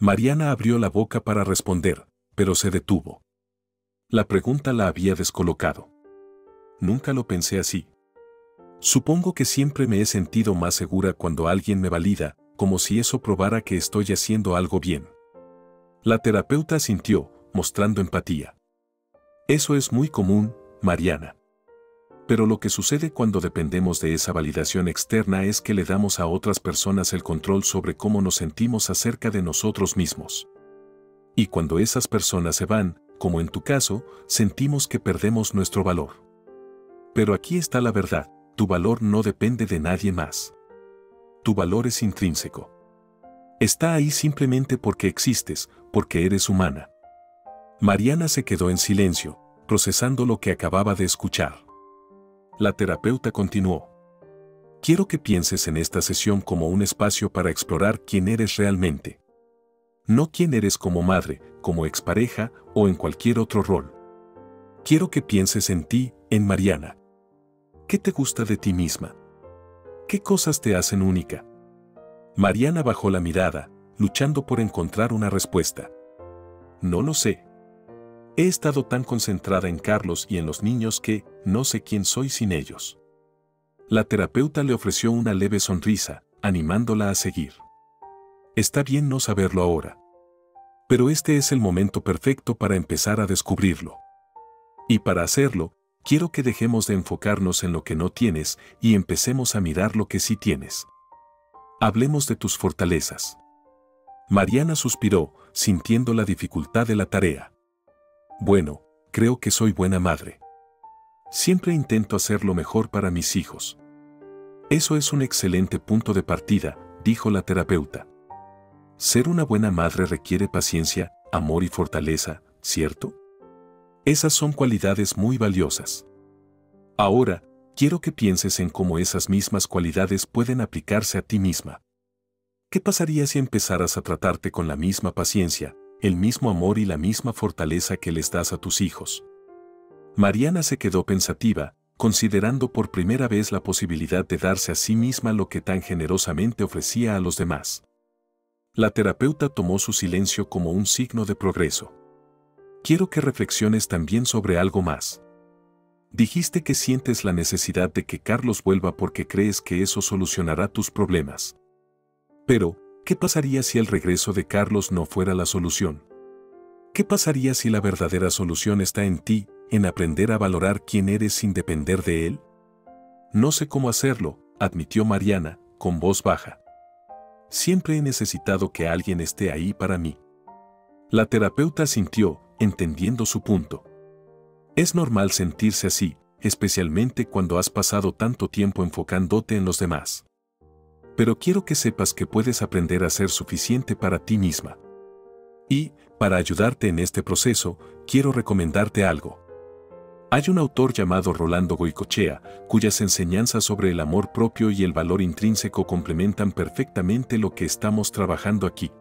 Mariana abrió la boca para responder, pero se detuvo. La pregunta la había descolocado. Nunca lo pensé así. Supongo que siempre me he sentido más segura cuando alguien me valida, como si eso probara que estoy haciendo algo bien. La terapeuta asintió, mostrando empatía. Eso es muy común, Mariana. Pero lo que sucede cuando dependemos de esa validación externa es que le damos a otras personas el control sobre cómo nos sentimos acerca de nosotros mismos. Y cuando esas personas se van, como en tu caso, sentimos que perdemos nuestro valor. Pero aquí está la verdad, tu valor no depende de nadie más. Tu valor es intrínseco. Está ahí simplemente porque existes, porque eres humana. Mariana se quedó en silencio, procesando lo que acababa de escuchar. La terapeuta continuó. Quiero que pienses en esta sesión como un espacio para explorar quién eres realmente. No quién eres como madre, como expareja o en cualquier otro rol. Quiero que pienses en ti, en Mariana. ¿Qué te gusta de ti misma? ¿Qué cosas te hacen única? Mariana bajó la mirada, luchando por encontrar una respuesta. No lo sé. He estado tan concentrada en Carlos y en los niños que no sé quién soy sin ellos. La terapeuta le ofreció una leve sonrisa, animándola a seguir. Está bien no saberlo ahora. Pero este es el momento perfecto para empezar a descubrirlo. Y para hacerlo, quiero que dejemos de enfocarnos en lo que no tienes y empecemos a mirar lo que sí tienes. Hablemos de tus fortalezas. Mariana suspiró, sintiendo la dificultad de la tarea. Bueno, creo que soy buena madre. Siempre intento hacer lo mejor para mis hijos. Eso es un excelente punto de partida, dijo la terapeuta. Ser una buena madre requiere paciencia, amor y fortaleza, ¿cierto? Esas son cualidades muy valiosas. Ahora, quiero que pienses en cómo esas mismas cualidades pueden aplicarse a ti misma. ¿Qué pasaría si empezaras a tratarte con la misma paciencia, el mismo amor y la misma fortaleza que les das a tus hijos? Mariana se quedó pensativa, considerando por primera vez la posibilidad de darse a sí misma lo que tan generosamente ofrecía a los demás. La terapeuta tomó su silencio como un signo de progreso. Quiero que reflexiones también sobre algo más. Dijiste que sientes la necesidad de que Carlos vuelva porque crees que eso solucionará tus problemas. Pero, ¿qué pasaría si el regreso de Carlos no fuera la solución? ¿Qué pasaría si la verdadera solución está en ti, en aprender a valorar quién eres sin depender de él? No sé cómo hacerlo, admitió Mariana, con voz baja. Siempre he necesitado que alguien esté ahí para mí. La terapeuta asintió, entendiendo su punto. Es normal sentirse así, especialmente cuando has pasado tanto tiempo enfocándote en los demás. Pero quiero que sepas que puedes aprender a ser suficiente para ti misma. Y, para ayudarte en este proceso, quiero recomendarte algo. Hay un autor llamado Rolando Goicochea, cuyas enseñanzas sobre el amor propio y el valor intrínseco complementan perfectamente lo que estamos trabajando aquí.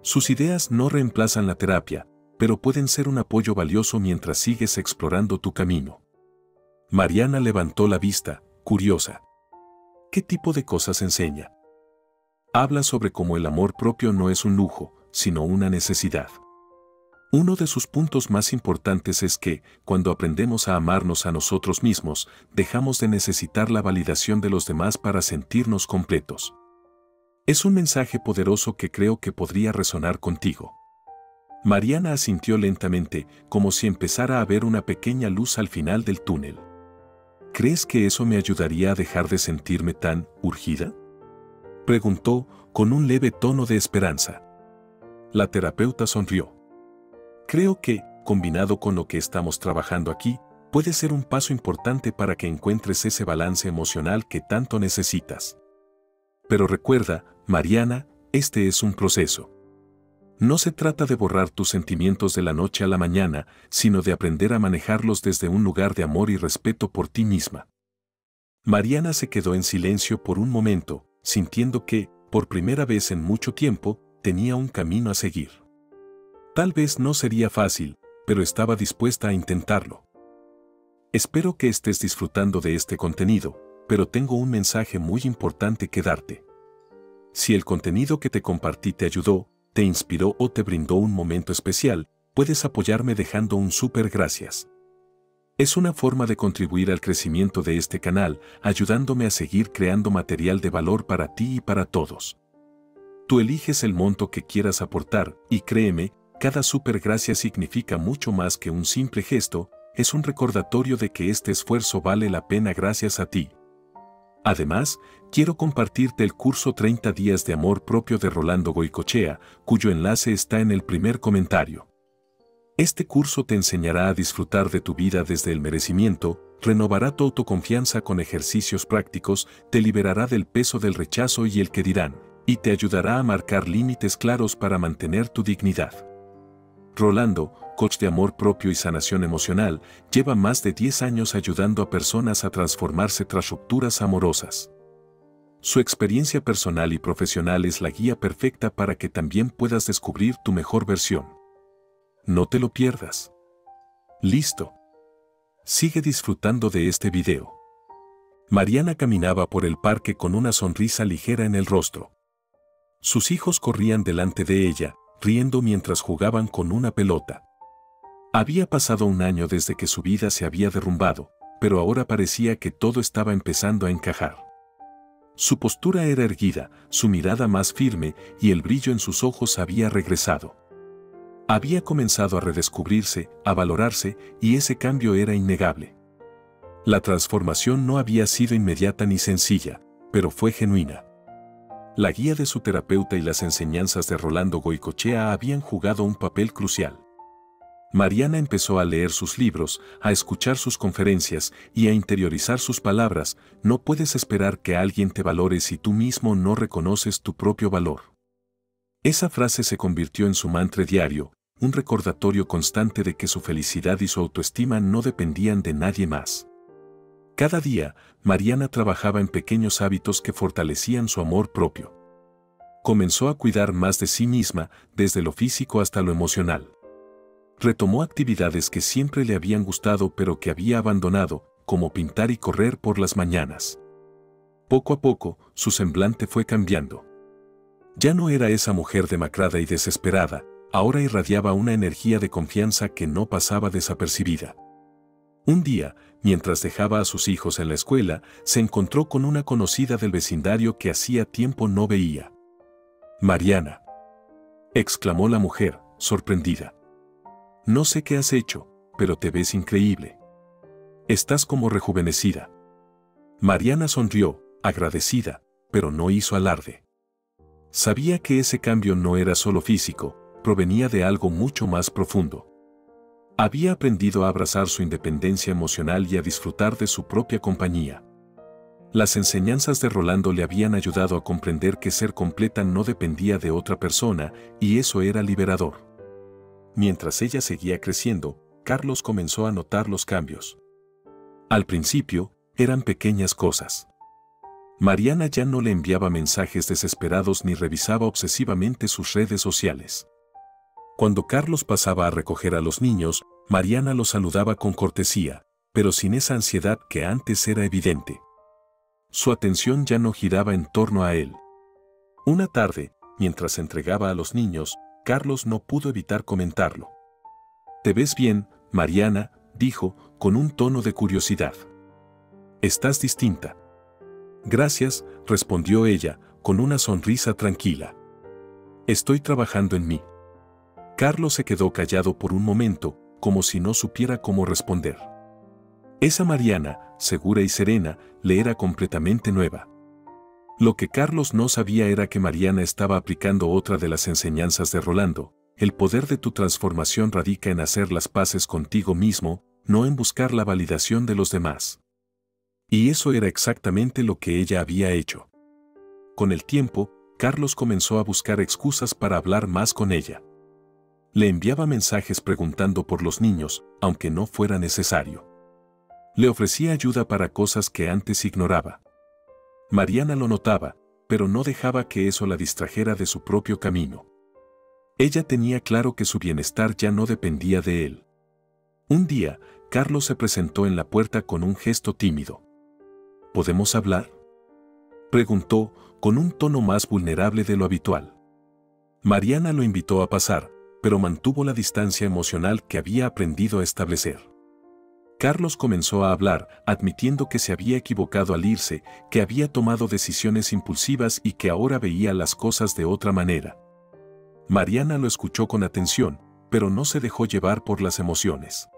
Sus ideas no reemplazan la terapia, pero pueden ser un apoyo valioso mientras sigues explorando tu camino. Mariana levantó la vista, curiosa. ¿Qué tipo de cosas enseña? Habla sobre cómo el amor propio no es un lujo, sino una necesidad. Uno de sus puntos más importantes es que, cuando aprendemos a amarnos a nosotros mismos, dejamos de necesitar la validación de los demás para sentirnos completos. Es un mensaje poderoso que creo que podría resonar contigo. Mariana asintió lentamente, como si empezara a ver una pequeña luz al final del túnel. ¿Crees que eso me ayudaría a dejar de sentirme tan urgida?, preguntó con un leve tono de esperanza. La terapeuta sonrió. Creo que, combinado con lo que estamos trabajando aquí, puede ser un paso importante para que encuentres ese balance emocional que tanto necesitas. Pero recuerda, Mariana, este es un proceso. No se trata de borrar tus sentimientos de la noche a la mañana, sino de aprender a manejarlos desde un lugar de amor y respeto por ti misma. Mariana se quedó en silencio por un momento, sintiendo que, por primera vez en mucho tiempo, tenía un camino a seguir. Tal vez no sería fácil, pero estaba dispuesta a intentarlo. Espero que estés disfrutando de este contenido, pero tengo un mensaje muy importante que darte. Si el contenido que te compartí te ayudó, te inspiró o te brindó un momento especial, puedes apoyarme dejando un súper gracias. Es una forma de contribuir al crecimiento de este canal, ayudándome a seguir creando material de valor para ti y para todos. Tú eliges el monto que quieras aportar, y créeme, cada súper gracias significa mucho más que un simple gesto, es un recordatorio de que este esfuerzo vale la pena gracias a ti. Además, quiero compartirte el curso 30 días de amor propio de Rolando Goicochea, cuyo enlace está en el primer comentario. Este curso te enseñará a disfrutar de tu vida desde el merecimiento, renovará tu autoconfianza con ejercicios prácticos, te liberará del peso del rechazo y el que dirán, y te ayudará a marcar límites claros para mantener tu dignidad. Rolando, coach de amor propio y sanación emocional, lleva más de 10 años ayudando a personas a transformarse tras rupturas amorosas. Su experiencia personal y profesional es la guía perfecta para que también puedas descubrir tu mejor versión. No te lo pierdas. Listo. Sigue disfrutando de este video. Mariana caminaba por el parque con una sonrisa ligera en el rostro. Sus hijos corrían delante de ella, riendo mientras jugaban con una pelota. Había pasado un año desde que su vida se había derrumbado, pero ahora parecía que todo estaba empezando a encajar. Su postura era erguida, su mirada más firme y el brillo en sus ojos había regresado. Había comenzado a redescubrirse, a valorarse, y ese cambio era innegable. La transformación no había sido inmediata ni sencilla, pero fue genuina. La guía de su terapeuta y las enseñanzas de Rolando Goicochea habían jugado un papel crucial. Mariana empezó a leer sus libros, a escuchar sus conferencias y a interiorizar sus palabras. No puedes esperar que alguien te valore si tú mismo no reconoces tu propio valor. Esa frase se convirtió en su mantra diario, un recordatorio constante de que su felicidad y su autoestima no dependían de nadie más. Cada día, Mariana trabajaba en pequeños hábitos que fortalecían su amor propio. Comenzó a cuidar más de sí misma, desde lo físico hasta lo emocional. Retomó actividades que siempre le habían gustado pero que había abandonado, como pintar y correr por las mañanas. Poco a poco, su semblante fue cambiando. Ya no era esa mujer demacrada y desesperada, ahora irradiaba una energía de confianza que no pasaba desapercibida. Un día, mientras dejaba a sus hijos en la escuela, se encontró con una conocida del vecindario que hacía tiempo no veía. «Mariana», exclamó la mujer, sorprendida. «No sé qué has hecho, pero te ves increíble. Estás como rejuvenecida». Mariana sonrió, agradecida, pero no hizo alarde. Sabía que ese cambio no era solo físico, provenía de algo mucho más profundo. Había aprendido a abrazar su independencia emocional y a disfrutar de su propia compañía. Las enseñanzas de Rolando le habían ayudado a comprender que ser completa no dependía de otra persona, y eso era liberador. Mientras ella seguía creciendo, Carlos comenzó a notar los cambios. Al principio, eran pequeñas cosas. Mariana ya no le enviaba mensajes desesperados ni revisaba obsesivamente sus redes sociales. Cuando Carlos pasaba a recoger a los niños, Mariana los saludaba con cortesía, pero sin esa ansiedad que antes era evidente. Su atención ya no giraba en torno a él. Una tarde, mientras entregaba a los niños, Carlos no pudo evitar comentarlo. «¿Te ves bien, Mariana?», dijo, con un tono de curiosidad. «Estás distinta». «Gracias», respondió ella, con una sonrisa tranquila. «Estoy trabajando en mí». Carlos se quedó callado por un momento, como si no supiera cómo responder. Esa Mariana, segura y serena, le era completamente nueva. Lo que Carlos no sabía era que Mariana estaba aplicando otra de las enseñanzas de Rolando. El poder de tu transformación radica en hacer las paces contigo mismo, no en buscar la validación de los demás. Y eso era exactamente lo que ella había hecho. Con el tiempo, Carlos comenzó a buscar excusas para hablar más con ella. Le enviaba mensajes preguntando por los niños, aunque no fuera necesario. Le ofrecía ayuda para cosas que antes ignoraba. Mariana lo notaba, pero no dejaba que eso la distrajera de su propio camino. Ella tenía claro que su bienestar ya no dependía de él. Un día, Carlos se presentó en la puerta con un gesto tímido. ¿Podemos hablar?, preguntó, con un tono más vulnerable de lo habitual. Mariana lo invitó a pasar, pero mantuvo la distancia emocional que había aprendido a establecer. Carlos comenzó a hablar, admitiendo que se había equivocado al irse, que había tomado decisiones impulsivas y que ahora veía las cosas de otra manera. Mariana lo escuchó con atención, pero no se dejó llevar por las emociones.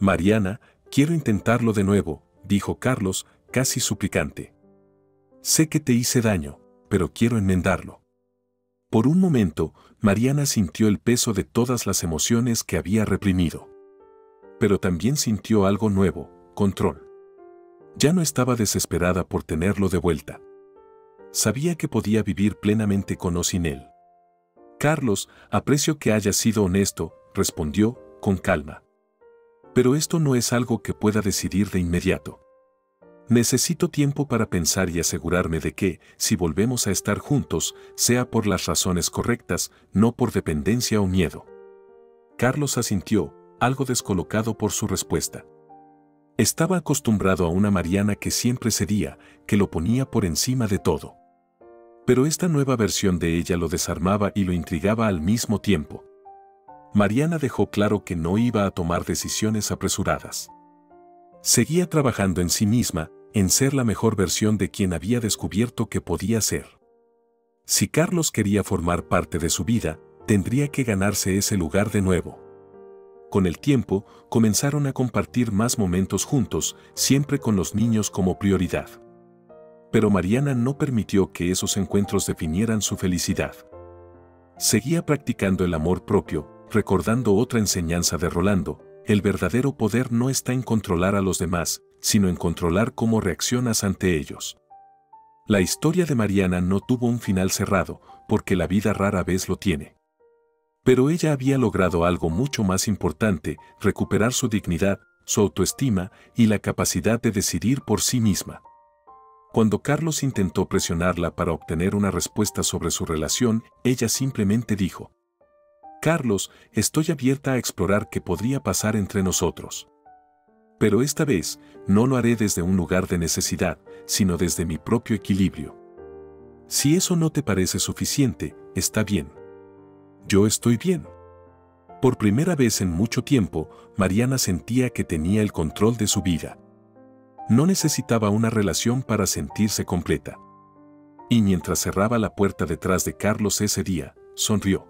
Mariana, quiero intentarlo de nuevo, dijo Carlos, casi suplicante. Sé que te hice daño, pero quiero enmendarlo. Por un momento, Mariana sintió el peso de todas las emociones que había reprimido. Pero también sintió algo nuevo, control. Ya no estaba desesperada por tenerlo de vuelta. Sabía que podía vivir plenamente con o sin él. Carlos, aprecio que hayas sido honesto, respondió, con calma. Pero esto no es algo que pueda decidir de inmediato. Necesito tiempo para pensar y asegurarme de que, si volvemos a estar juntos, sea por las razones correctas, no por dependencia o miedo. Carlos asintió, algo descolocado por su respuesta. Estaba acostumbrado a una Mariana que siempre cedía, que lo ponía por encima de todo. Pero esta nueva versión de ella lo desarmaba y lo intrigaba al mismo tiempo. Mariana dejó claro que no iba a tomar decisiones apresuradas. Seguía trabajando en sí misma, en ser la mejor versión de quien había descubierto que podía ser. Si Carlos quería formar parte de su vida, tendría que ganarse ese lugar de nuevo. Con el tiempo, comenzaron a compartir más momentos juntos, siempre con los niños como prioridad. Pero Mariana no permitió que esos encuentros definieran su felicidad. Seguía practicando el amor propio, recordando otra enseñanza de Rolando: el verdadero poder no está en controlar a los demás, sino en controlar cómo reaccionas ante ellos. La historia de Mariana no tuvo un final cerrado, porque la vida rara vez lo tiene. Pero ella había logrado algo mucho más importante: recuperar su dignidad, su autoestima y la capacidad de decidir por sí misma. Cuando Carlos intentó presionarla para obtener una respuesta sobre su relación, ella simplemente dijo: Carlos, estoy abierta a explorar qué podría pasar entre nosotros. Pero esta vez, no lo haré desde un lugar de necesidad, sino desde mi propio equilibrio. Si eso no te parece suficiente, está bien. Yo estoy bien. Por primera vez en mucho tiempo, Mariana sentía que tenía el control de su vida. No necesitaba una relación para sentirse completa. Y mientras cerraba la puerta detrás de Carlos ese día, sonrió.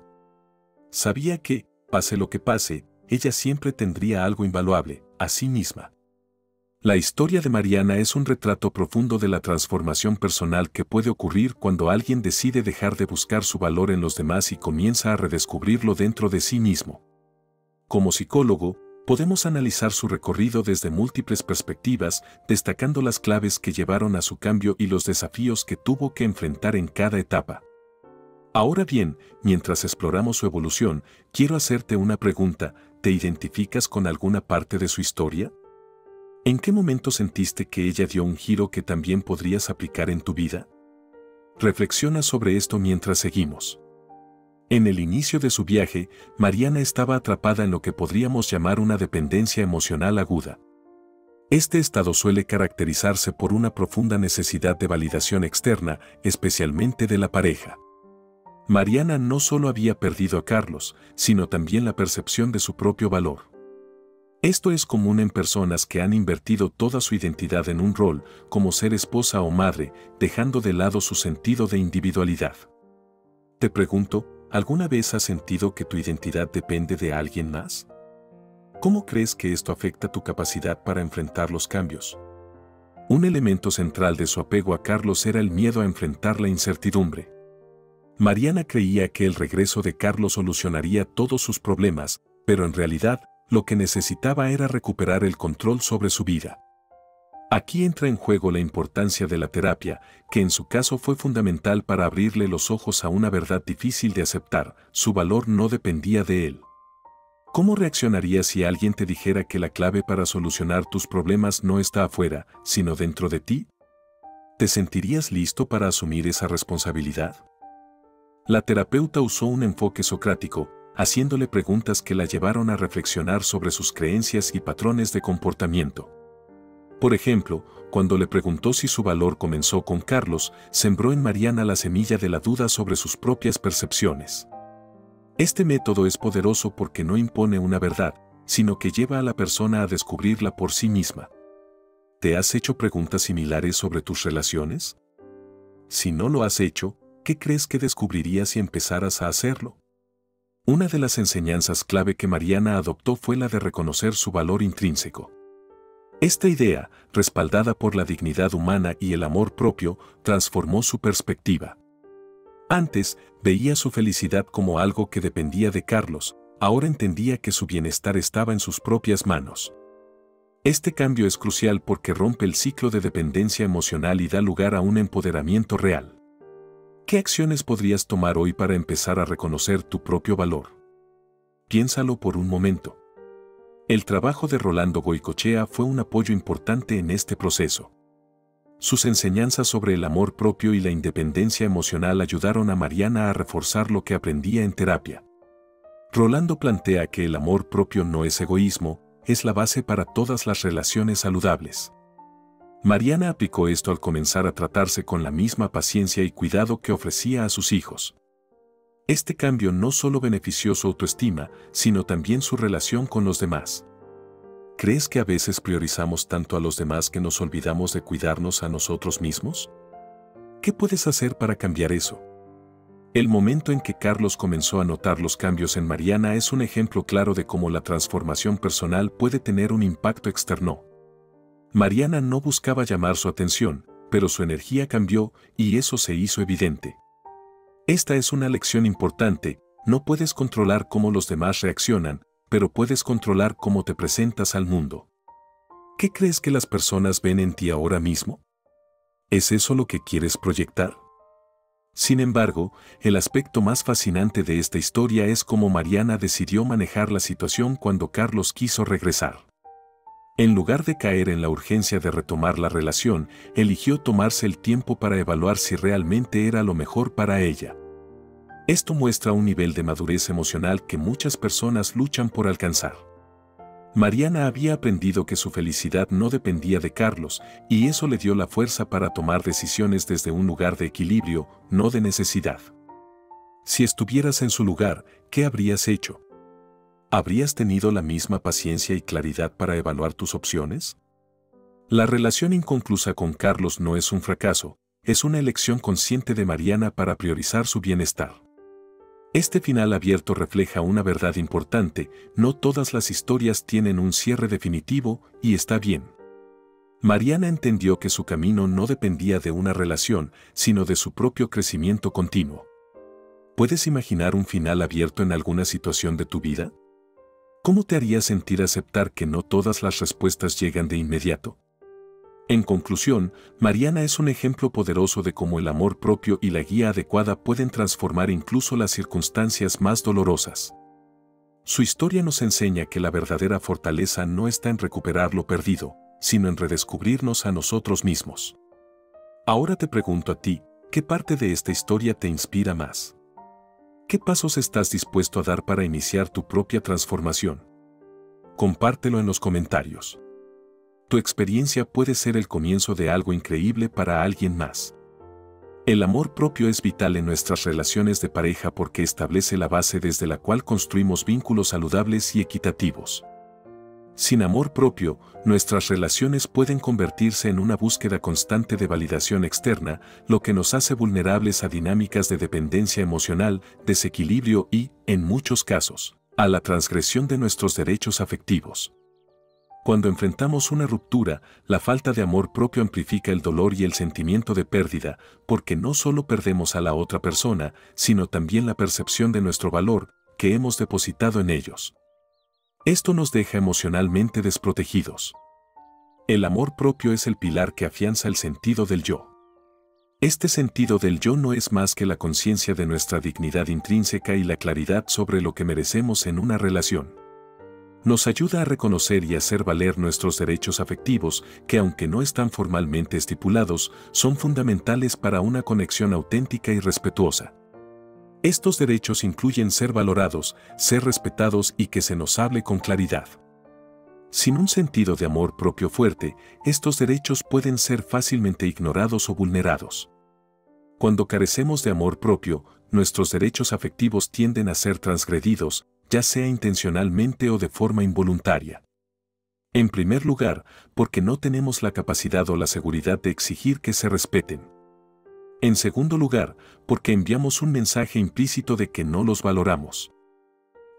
Sabía que, pase lo que pase, ella siempre tendría algo invaluable, a sí misma. La historia de Mariana es un retrato profundo de la transformación personal que puede ocurrir cuando alguien decide dejar de buscar su valor en los demás y comienza a redescubrirlo dentro de sí mismo. Como psicólogo, podemos analizar su recorrido desde múltiples perspectivas, destacando las claves que llevaron a su cambio y los desafíos que tuvo que enfrentar en cada etapa. Ahora bien, mientras exploramos su evolución, quiero hacerte una pregunta: ¿te identificas con alguna parte de su historia? ¿En qué momento sentiste que ella dio un giro que también podrías aplicar en tu vida? Reflexiona sobre esto mientras seguimos. En el inicio de su viaje, Mariana estaba atrapada en lo que podríamos llamar una dependencia emocional aguda. Este estado suele caracterizarse por una profunda necesidad de validación externa, especialmente de la pareja. Mariana no solo había perdido a Carlos, sino también la percepción de su propio valor. Esto es común en personas que han invertido toda su identidad en un rol, como ser esposa o madre, dejando de lado su sentido de individualidad. Te pregunto, ¿alguna vez has sentido que tu identidad depende de alguien más? ¿Cómo crees que esto afecta tu capacidad para enfrentar los cambios? Un elemento central de su apego a Carlos era el miedo a enfrentar la incertidumbre. Mariana creía que el regreso de Carlos solucionaría todos sus problemas, pero en realidad, lo que necesitaba era recuperar el control sobre su vida. Aquí entra en juego la importancia de la terapia, que en su caso fue fundamental para abrirle los ojos a una verdad difícil de aceptar, su valor no dependía de él. ¿Cómo reaccionarías si alguien te dijera que la clave para solucionar tus problemas no está afuera, sino dentro de ti? ¿Te sentirías listo para asumir esa responsabilidad? La terapeuta usó un enfoque socrático, haciéndole preguntas que la llevaron a reflexionar sobre sus creencias y patrones de comportamiento. Por ejemplo, cuando le preguntó si su valor comenzó con Carlos, sembró en Mariana la semilla de la duda sobre sus propias percepciones. Este método es poderoso porque no impone una verdad, sino que lleva a la persona a descubrirla por sí misma. ¿Te has hecho preguntas similares sobre tus relaciones? Si no lo has hecho, ¿qué crees que descubrirías si empezaras a hacerlo? Una de las enseñanzas clave que Mariana adoptó fue la de reconocer su valor intrínseco. Esta idea, respaldada por la dignidad humana y el amor propio, transformó su perspectiva. Antes, veía su felicidad como algo que dependía de Carlos, ahora entendía que su bienestar estaba en sus propias manos. Este cambio es crucial porque rompe el ciclo de dependencia emocional y da lugar a un empoderamiento real. ¿Qué acciones podrías tomar hoy para empezar a reconocer tu propio valor? Piénsalo por un momento. El trabajo de Rolando Goicochea fue un apoyo importante en este proceso. Sus enseñanzas sobre el amor propio y la independencia emocional ayudaron a Mariana a reforzar lo que aprendía en terapia. Rolando plantea que el amor propio no es egoísmo, es la base para todas las relaciones saludables. Mariana aplicó esto al comenzar a tratarse con la misma paciencia y cuidado que ofrecía a sus hijos. Este cambio no solo benefició su autoestima, sino también su relación con los demás. ¿Crees que a veces priorizamos tanto a los demás que nos olvidamos de cuidarnos a nosotros mismos? ¿Qué puedes hacer para cambiar eso? El momento en que Carlos comenzó a notar los cambios en Mariana es un ejemplo claro de cómo la transformación personal puede tener un impacto externo. Mariana no buscaba llamar su atención, pero su energía cambió y eso se hizo evidente. Esta es una lección importante, no puedes controlar cómo los demás reaccionan, pero puedes controlar cómo te presentas al mundo. ¿Qué crees que las personas ven en ti ahora mismo? ¿Es eso lo que quieres proyectar? Sin embargo, el aspecto más fascinante de esta historia es cómo Mariana decidió manejar la situación cuando Carlos quiso regresar. En lugar de caer en la urgencia de retomar la relación, eligió tomarse el tiempo para evaluar si realmente era lo mejor para ella. Esto muestra un nivel de madurez emocional que muchas personas luchan por alcanzar. Mariana había aprendido que su felicidad no dependía de Carlos, y eso le dio la fuerza para tomar decisiones desde un lugar de equilibrio, no de necesidad. Si estuvieras en su lugar, ¿qué habrías hecho? ¿Habrías tenido la misma paciencia y claridad para evaluar tus opciones? La relación inconclusa con Carlos no es un fracaso, es una elección consciente de Mariana para priorizar su bienestar. Este final abierto refleja una verdad importante, no todas las historias tienen un cierre definitivo y está bien. Mariana entendió que su camino no dependía de una relación, sino de su propio crecimiento continuo. ¿Puedes imaginar un final abierto en alguna situación de tu vida? ¿Cómo te haría sentir aceptar que no todas las respuestas llegan de inmediato? En conclusión, Mariana es un ejemplo poderoso de cómo el amor propio y la guía adecuada pueden transformar incluso las circunstancias más dolorosas. Su historia nos enseña que la verdadera fortaleza no está en recuperar lo perdido, sino en redescubrirnos a nosotros mismos. Ahora te pregunto a ti, ¿qué parte de esta historia te inspira más? ¿Qué pasos estás dispuesto a dar para iniciar tu propia transformación? Compártelo en los comentarios. Tu experiencia puede ser el comienzo de algo increíble para alguien más. El amor propio es vital en nuestras relaciones de pareja porque establece la base desde la cual construimos vínculos saludables y equitativos. Sin amor propio, nuestras relaciones pueden convertirse en una búsqueda constante de validación externa, lo que nos hace vulnerables a dinámicas de dependencia emocional, desequilibrio y, en muchos casos, a la transgresión de nuestros derechos afectivos. Cuando enfrentamos una ruptura, la falta de amor propio amplifica el dolor y el sentimiento de pérdida, porque no solo perdemos a la otra persona, sino también la percepción de nuestro valor que hemos depositado en ellos. Esto nos deja emocionalmente desprotegidos. El amor propio es el pilar que afianza el sentido del yo. Este sentido del yo no es más que la conciencia de nuestra dignidad intrínseca y la claridad sobre lo que merecemos en una relación. Nos ayuda a reconocer y hacer valer nuestros derechos afectivos que, aunque no están formalmente estipulados, son fundamentales para una conexión auténtica y respetuosa. Estos derechos incluyen ser valorados, ser respetados y que se nos hable con claridad. Sin un sentido de amor propio fuerte, estos derechos pueden ser fácilmente ignorados o vulnerados. Cuando carecemos de amor propio, nuestros derechos afectivos tienden a ser transgredidos, ya sea intencionalmente o de forma involuntaria. En primer lugar, porque no tenemos la capacidad o la seguridad de exigir que se respeten. En segundo lugar, porque enviamos un mensaje implícito de que no los valoramos.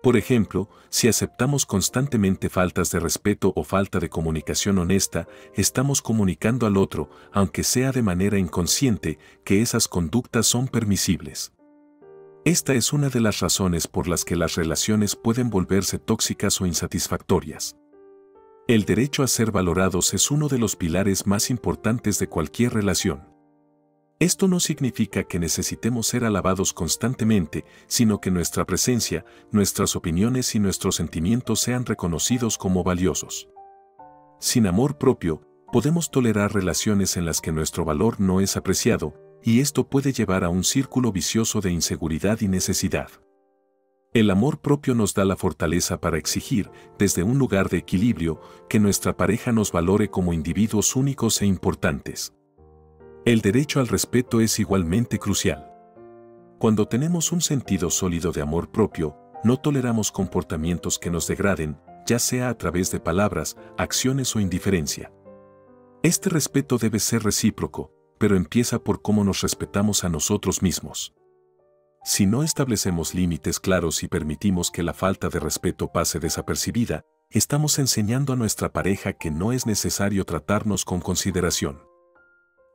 Por ejemplo, si aceptamos constantemente faltas de respeto o falta de comunicación honesta, estamos comunicando al otro, aunque sea de manera inconsciente, que esas conductas son permisibles. Esta es una de las razones por las que las relaciones pueden volverse tóxicas o insatisfactorias. El derecho a ser valorados es uno de los pilares más importantes de cualquier relación. Esto no significa que necesitemos ser alabados constantemente, sino que nuestra presencia, nuestras opiniones y nuestros sentimientos sean reconocidos como valiosos. Sin amor propio, podemos tolerar relaciones en las que nuestro valor no es apreciado, y esto puede llevar a un círculo vicioso de inseguridad y necesidad. El amor propio nos da la fortaleza para exigir, desde un lugar de equilibrio, que nuestra pareja nos valore como individuos únicos e importantes. El derecho al respeto es igualmente crucial. Cuando tenemos un sentido sólido de amor propio, no toleramos comportamientos que nos degraden, ya sea a través de palabras, acciones o indiferencia. Este respeto debe ser recíproco, pero empieza por cómo nos respetamos a nosotros mismos. Si no establecemos límites claros y permitimos que la falta de respeto pase desapercibida, estamos enseñando a nuestra pareja que no es necesario tratarnos con consideración.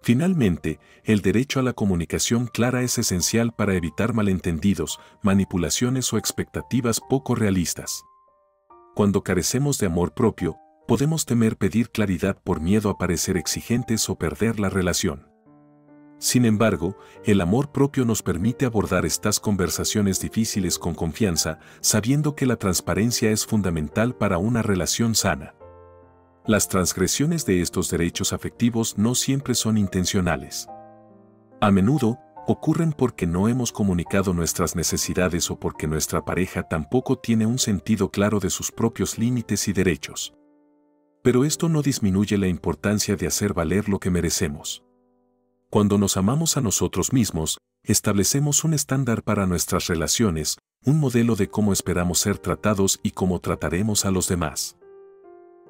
Finalmente, el derecho a la comunicación clara es esencial para evitar malentendidos, manipulaciones o expectativas poco realistas. Cuando carecemos de amor propio, podemos temer pedir claridad por miedo a parecer exigentes o perder la relación. Sin embargo, el amor propio nos permite abordar estas conversaciones difíciles con confianza, sabiendo que la transparencia es fundamental para una relación sana. Las transgresiones de estos derechos afectivos no siempre son intencionales. A menudo, ocurren porque no hemos comunicado nuestras necesidades o porque nuestra pareja tampoco tiene un sentido claro de sus propios límites y derechos. Pero esto no disminuye la importancia de hacer valer lo que merecemos. Cuando nos amamos a nosotros mismos, establecemos un estándar para nuestras relaciones, un modelo de cómo esperamos ser tratados y cómo trataremos a los demás.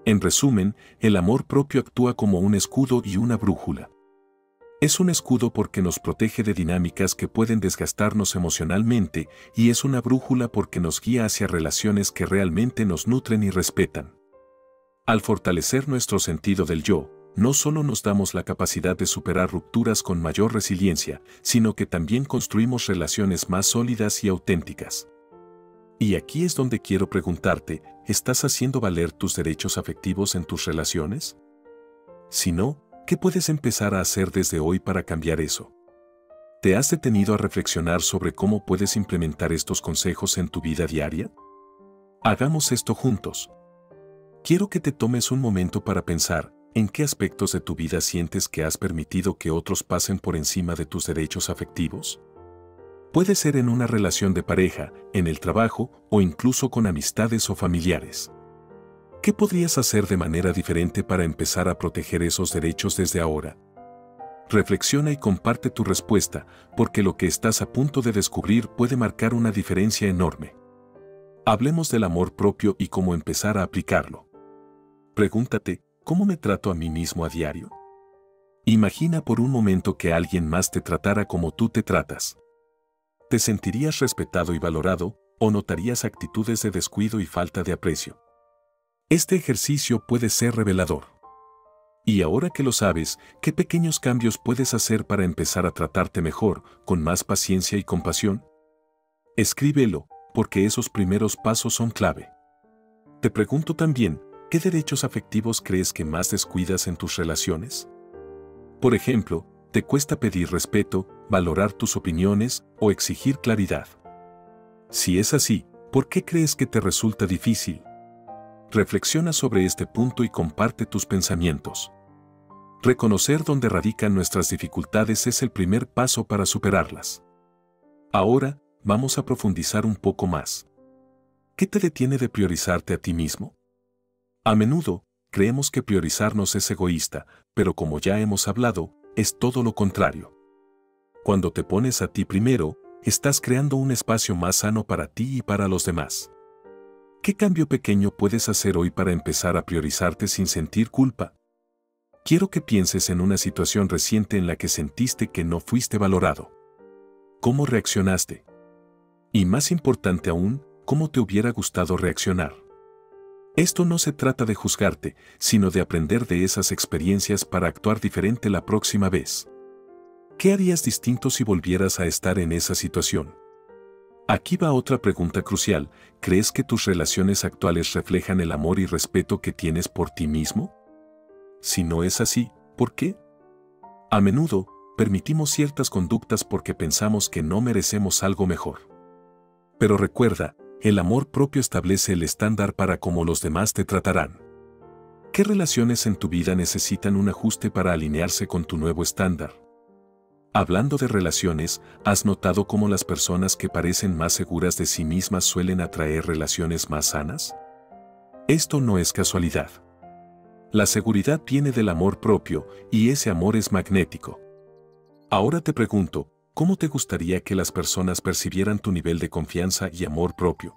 En resumen, el amor propio actúa como un escudo y una brújula. Es un escudo porque nos protege de dinámicas que pueden desgastarnos emocionalmente y es una brújula porque nos guía hacia relaciones que realmente nos nutren y respetan. Al fortalecer nuestro sentido del yo, no solo nos damos la capacidad de superar rupturas con mayor resiliencia, sino que también construimos relaciones más sólidas y auténticas. Y aquí es donde quiero preguntarte, ¿estás haciendo valer tus derechos afectivos en tus relaciones? Si no, ¿qué puedes empezar a hacer desde hoy para cambiar eso? ¿Te has detenido a reflexionar sobre cómo puedes implementar estos consejos en tu vida diaria? Hagamos esto juntos. Quiero que te tomes un momento para pensar en qué aspectos de tu vida sientes que has permitido que otros pasen por encima de tus derechos afectivos. Puede ser en una relación de pareja, en el trabajo o incluso con amistades o familiares. ¿Qué podrías hacer de manera diferente para empezar a proteger esos derechos desde ahora? Reflexiona y comparte tu respuesta, porque lo que estás a punto de descubrir puede marcar una diferencia enorme. Hablemos del amor propio y cómo empezar a aplicarlo. Pregúntate, ¿cómo me trato a mí mismo a diario? Imagina por un momento que alguien más te tratara como tú te tratas. ¿Te sentirías respetado y valorado, o notarías actitudes de descuido y falta de aprecio. Este ejercicio puede ser revelador. Y ahora que lo sabes, ¿qué pequeños cambios puedes hacer para empezar a tratarte mejor, con más paciencia y compasión? Escríbelo, porque esos primeros pasos son clave. Te pregunto también, ¿qué derechos afectivos crees que más descuidas en tus relaciones? Por ejemplo, ¿te cuesta pedir respeto, valorar tus opiniones o exigir claridad? Si es así, ¿por qué crees que te resulta difícil? Reflexiona sobre este punto y comparte tus pensamientos. Reconocer dónde radican nuestras dificultades es el primer paso para superarlas. Ahora, vamos a profundizar un poco más. ¿Qué te detiene de priorizarte a ti mismo? A menudo, creemos que priorizarnos es egoísta, pero como ya hemos hablado, es todo lo contrario. Cuando te pones a ti primero, estás creando un espacio más sano para ti y para los demás. ¿Qué cambio pequeño puedes hacer hoy para empezar a priorizarte sin sentir culpa? Quiero que pienses en una situación reciente en la que sentiste que no fuiste valorado. ¿Cómo reaccionaste? Y más importante aún, ¿cómo te hubiera gustado reaccionar? Esto no se trata de juzgarte, sino de aprender de esas experiencias para actuar diferente la próxima vez. ¿Qué harías distinto si volvieras a estar en esa situación? Aquí va otra pregunta crucial. ¿Crees que tus relaciones actuales reflejan el amor y respeto que tienes por ti mismo? Si no es así, ¿por qué? A menudo, permitimos ciertas conductas porque pensamos que no merecemos algo mejor. Pero recuerda, el amor propio establece el estándar para cómo los demás te tratarán. ¿Qué relaciones en tu vida necesitan un ajuste para alinearse con tu nuevo estándar? Hablando de relaciones, ¿has notado cómo las personas que parecen más seguras de sí mismas suelen atraer relaciones más sanas? Esto no es casualidad. La seguridad viene del amor propio, y ese amor es magnético. Ahora te pregunto, ¿cómo te gustaría que las personas percibieran tu nivel de confianza y amor propio?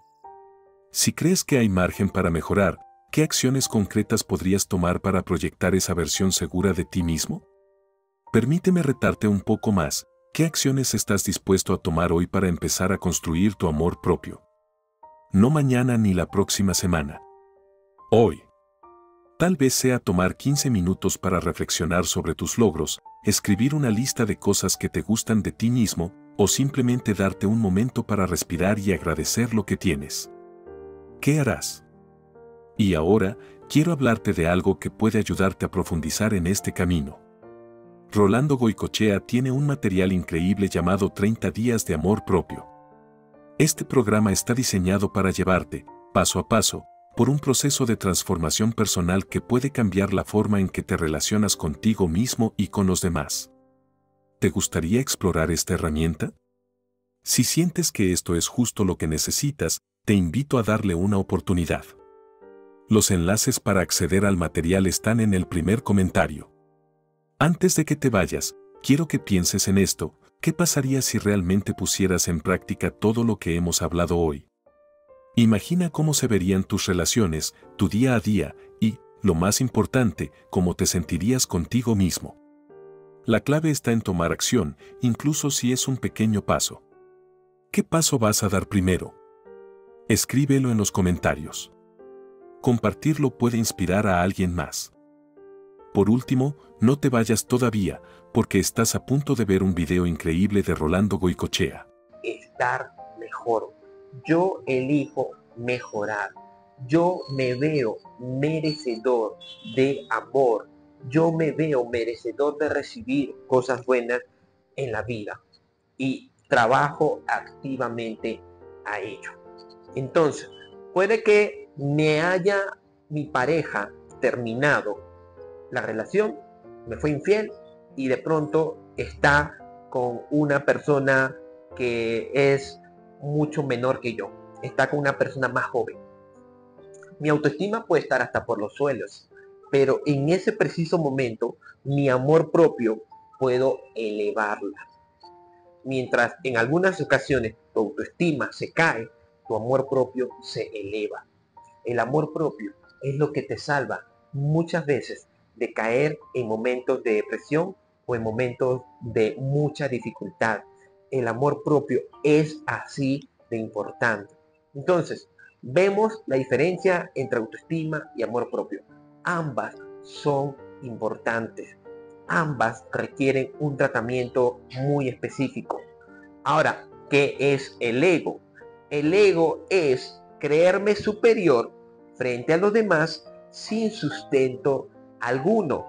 Si crees que hay margen para mejorar, ¿qué acciones concretas podrías tomar para proyectar esa versión segura de ti mismo? Permíteme retarte un poco más. ¿Qué acciones estás dispuesto a tomar hoy para empezar a construir tu amor propio? No mañana ni la próxima semana. Hoy. Tal vez sea tomar 15 minutos para reflexionar sobre tus logros, escribir una lista de cosas que te gustan de ti mismo, o simplemente darte un momento para respirar y agradecer lo que tienes. ¿Qué harás? Y ahora, quiero hablarte de algo que puede ayudarte a profundizar en este camino. Rolando Goicochea tiene un material increíble llamado 30 días de amor propio. Este programa está diseñado para llevarte, paso a paso, por un proceso de transformación personal que puede cambiar la forma en que te relacionas contigo mismo y con los demás. ¿Te gustaría explorar esta herramienta? Si sientes que esto es justo lo que necesitas, te invito a darle una oportunidad. Los enlaces para acceder al material están en el primer comentario. Antes de que te vayas, quiero que pienses en esto. ¿Qué pasaría si realmente pusieras en práctica todo lo que hemos hablado hoy? Imagina cómo se verían tus relaciones, tu día a día y, lo más importante, cómo te sentirías contigo mismo. La clave está en tomar acción, incluso si es un pequeño paso. ¿Qué paso vas a dar primero? Escríbelo en los comentarios. Compartirlo puede inspirar a alguien más. Por último, no te vayas todavía, porque estás a punto de ver un video increíble de Rolando Goicochea. Estar mejor. Yo elijo mejorar. Yo me veo merecedor de amor. Yo me veo merecedor de recibir cosas buenas en la vida. Y trabajo activamente a ello. Entonces, puede que me haya mi pareja terminado la relación, me fue infiel y de pronto está con una persona que es mucho menor que yo, está con una persona más joven. Mi autoestima puede estar hasta por los suelos, pero en ese preciso momento mi amor propio puedo elevarla. Mientras en algunas ocasiones tu autoestima se cae, tu amor propio se eleva. El amor propio es lo que te salva muchas veces de caer en momentos de depresión o en momentos de mucha dificultad. El amor propio es así de importante. Entonces, vemos la diferencia entre autoestima y amor propio. Ambas son importantes. Ambas requieren un tratamiento muy específico. Ahora, ¿qué es el ego? El ego es creerme superior frente a los demás sin sustento alguno.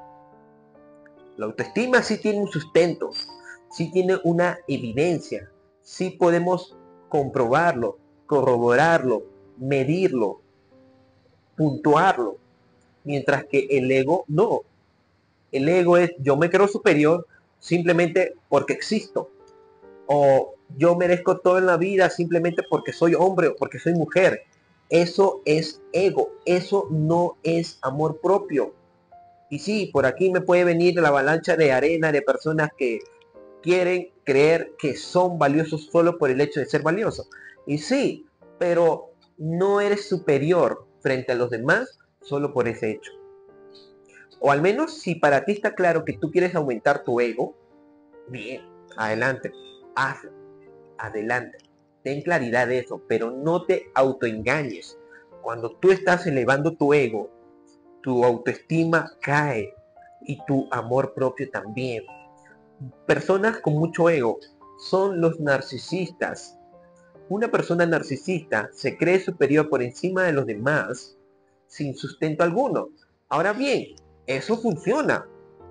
La autoestima sí tiene un sustento, sí tiene una evidencia, sí podemos comprobarlo, corroborarlo, medirlo, puntuarlo, mientras que el ego no. El ego es yo me creo superior simplemente porque existo, o yo merezco todo en la vida simplemente porque soy hombre o porque soy mujer. Eso es ego, eso no es amor propio. Y sí, por aquí me puede venir la avalancha de arena de personas que quieren creer que son valiosos solo por el hecho de ser valiosos. Y sí, pero no eres superior frente a los demás solo por ese hecho. O al menos si para ti está claro que tú quieres aumentar tu ego, bien, adelante, hazlo, adelante. Ten claridad de eso, pero no te autoengañes. Cuando tú estás elevando tu ego, tu autoestima cae y tu amor propio también. Personas con mucho ego son los narcisistas. Una persona narcisista se cree superior por encima de los demás sin sustento alguno. Ahora bien, eso funciona.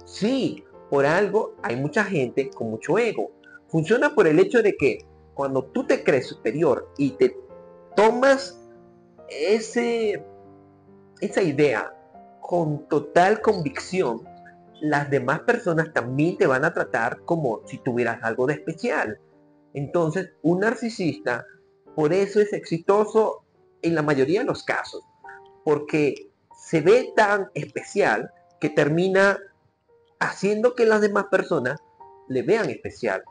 Sí, por algo hay mucha gente con mucho ego. Funciona por el hecho de que cuando tú te crees superior y te tomas esa idea con total convicción, las demás personas también te van a tratar como si tuvieras algo de especial. Entonces, un narcisista, por eso es exitoso en la mayoría de los casos, porque se ve tan especial que termina haciendo que las demás personas le vean especial.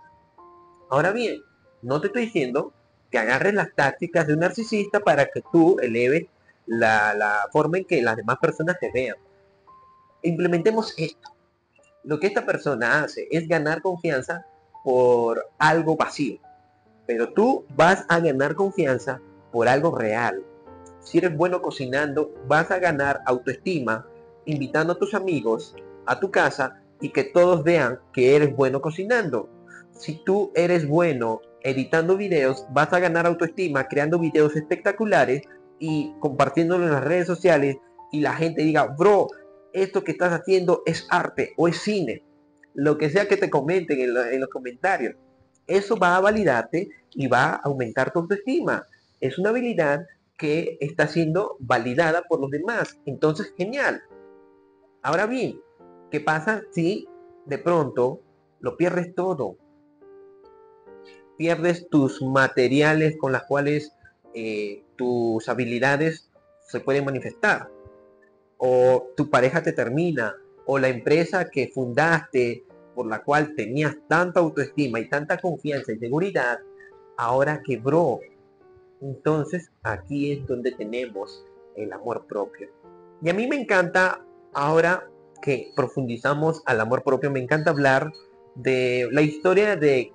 Ahora bien, no te estoy diciendo que agarres las tácticas de un narcisista para que tú eleves la forma en que las demás personas te vean. Implementemos esto. Lo que esta persona hace es ganar confianza por algo vacío, pero tú vas a ganar confianza por algo real. Si eres bueno cocinando, vas a ganar autoestima invitando a tus amigos a tu casa y que todos vean que eres bueno cocinando. Si tú eres bueno editando videos, vas a ganar autoestima creando videos espectaculares y compartiéndolo en las redes sociales y la gente diga, bro, esto que estás haciendo es arte o es cine. Lo que sea que te comenten en los comentarios, eso va a validarte y va a aumentar tu autoestima. Es una habilidad que está siendo validada por los demás. Entonces, genial. Ahora bien, ¿qué pasa si de pronto lo pierdes todo? Pierdes tus materiales con las cuales tus habilidades se pueden manifestar, o tu pareja te termina, o la empresa que fundaste por la cual tenías tanta autoestima y tanta confianza y seguridad, ahora quebró. Entonces aquí es donde tenemos el amor propio. Y a mí me encanta, ahora que profundizamos al amor propio, me encanta hablar de la historia de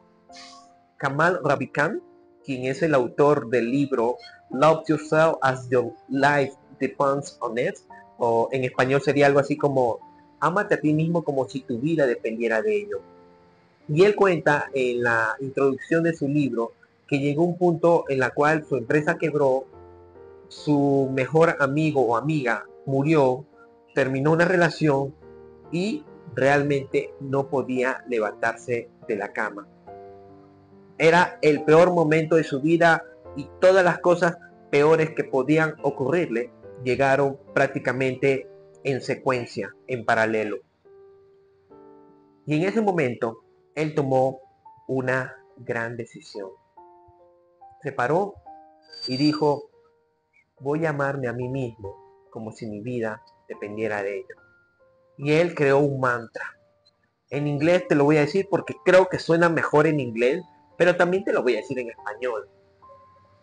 Kamal Ravikant, quien es el autor del libro Love Yourself as Your Life Depends on It, o en español sería algo así como ámate a ti mismo como si tu vida dependiera de ello. Y él cuenta en la introducción de su libro que llegó un punto en la cual su empresa quebró, su mejor amigo o amiga murió, terminó una relación y realmente no podía levantarse de la cama. Era el peor momento de su vida y todas las cosas peores que podían ocurrirle llegaron prácticamente en secuencia, en paralelo. Y en ese momento, él tomó una gran decisión. Se paró y dijo, voy a amarme a mí mismo como si mi vida dependiera de ello. Y él creó un mantra. En inglés te lo voy a decir porque creo que suena mejor en inglés, pero también te lo voy a decir en español.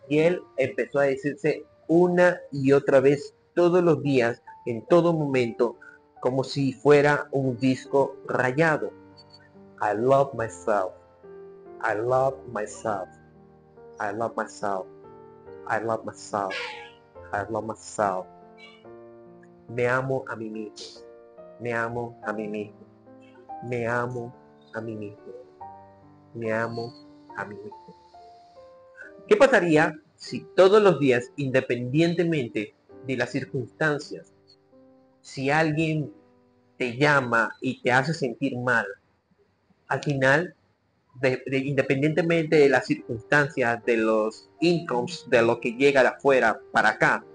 Y él empezó a decirse una y otra vez, todos los días, en todo momento, como si fuera un disco rayado. I love myself. I love myself. I love myself. I love myself. I love myself. Me amo a mí mismo. Me amo a mí mismo. Me amo a mí mismo. Me amo a mí mismo. ¿Qué pasaría si todos los días, independientemente de las circunstancias, si alguien te llama y te hace sentir mal, al final, independientemente de las circunstancias, de los incomes, de lo que llega de afuera para acá,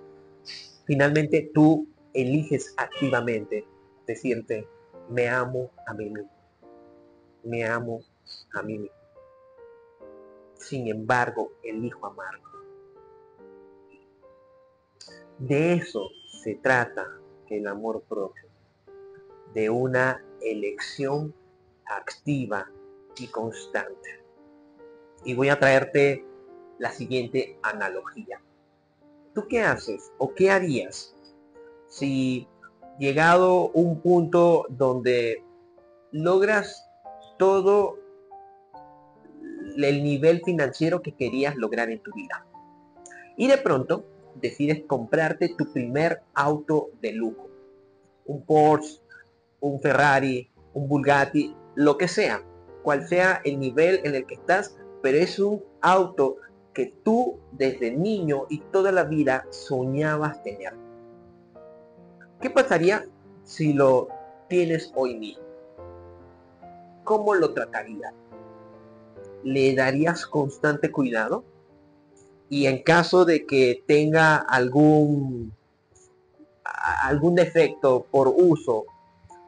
finalmente tú eliges activamente decirte, me amo a mí mismo. Me amo a mí mismo. Sin embargo, elijo amarme. De eso se trata el amor propio, de una elección activa y constante. Y voy a traerte la siguiente analogía. ¿Tú qué haces o qué harías si llegado un punto donde logras todo el nivel financiero que querías lograr en tu vida y de pronto decides comprarte tu primer auto de lujo, un Porsche, un Ferrari, un Bugatti, lo que sea, cual sea el nivel en el que estás, pero es un auto que tú desde niño y toda la vida soñabas tener? ¿Qué pasaría si lo tienes hoy mismo? ¿Cómo lo tratarías? ¿Le darías constante cuidado? Y en caso de que tenga algún defecto por uso,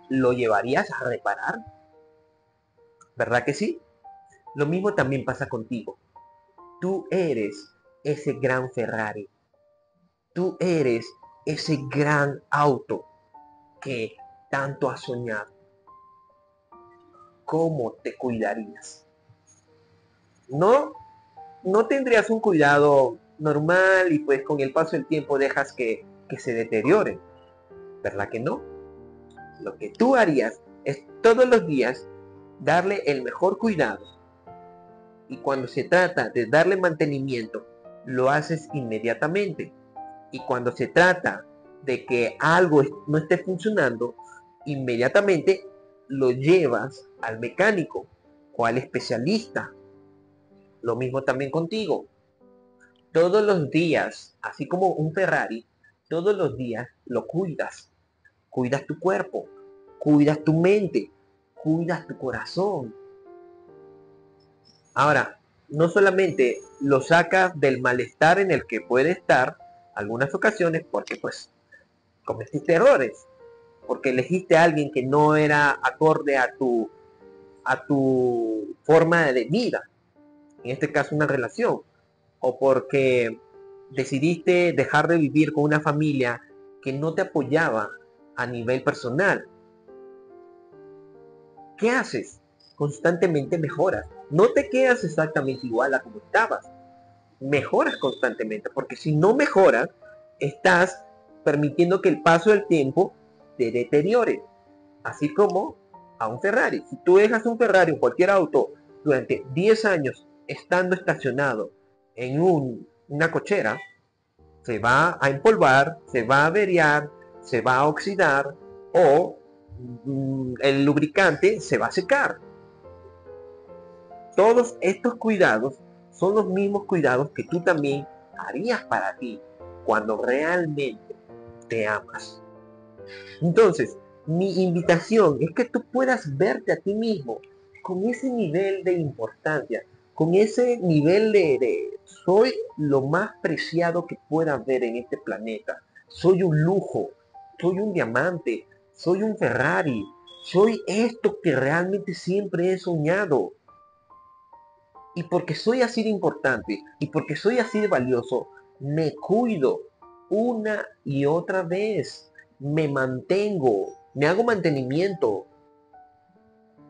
¿lo llevarías a reparar? ¿Verdad que sí? Lo mismo también pasa contigo. Tú eres ese gran Ferrari. Tú eres ese gran auto que tanto has soñado. ¿Cómo te cuidarías? No tendrías un cuidado normal y pues con el paso del tiempo dejas que se deteriore, ¿verdad que no? Lo que tú harías es todos los días darle el mejor cuidado, y cuando se trata de darle mantenimiento lo haces inmediatamente, y cuando se trata de que algo no esté funcionando, inmediatamente lo llevas al mecánico o al especialista. Lo mismo también contigo. Todos los días, así como un Ferrari, todos los días lo cuidas. Cuidas tu cuerpo, cuidas tu mente, cuidas tu corazón. Ahora, no solamente lo sacas del malestar en el que puede estar algunas ocasiones porque pues cometiste errores, porque elegiste a alguien que no era acorde a tu forma de vida. En este caso una relación, o porque decidiste dejar de vivir con una familia que no te apoyaba a nivel personal. ¿Qué haces? Constantemente mejoras. No te quedas exactamente igual a como estabas. Mejoras constantemente, porque si no mejoras, estás permitiendo que el paso del tiempo te deteriore. Así como a un Ferrari. Si tú dejas un Ferrari o cualquier auto durante 10 años, estando estacionado en una cochera, se va a empolvar, se va a averiar, se va a oxidar, o el lubricante se va a secar. Todos estos cuidados son los mismos cuidados que tú también harías para ti cuando realmente te amas. Entonces, mi invitación es que tú puedas verte a ti mismo con ese nivel de importancia, con ese nivel de soy lo más preciado que pueda haber en este planeta, soy un lujo, soy un diamante, soy un Ferrari, soy esto que realmente siempre he soñado. Y porque soy así de importante, y porque soy así de valioso, me cuido una y otra vez, me mantengo, me hago mantenimiento.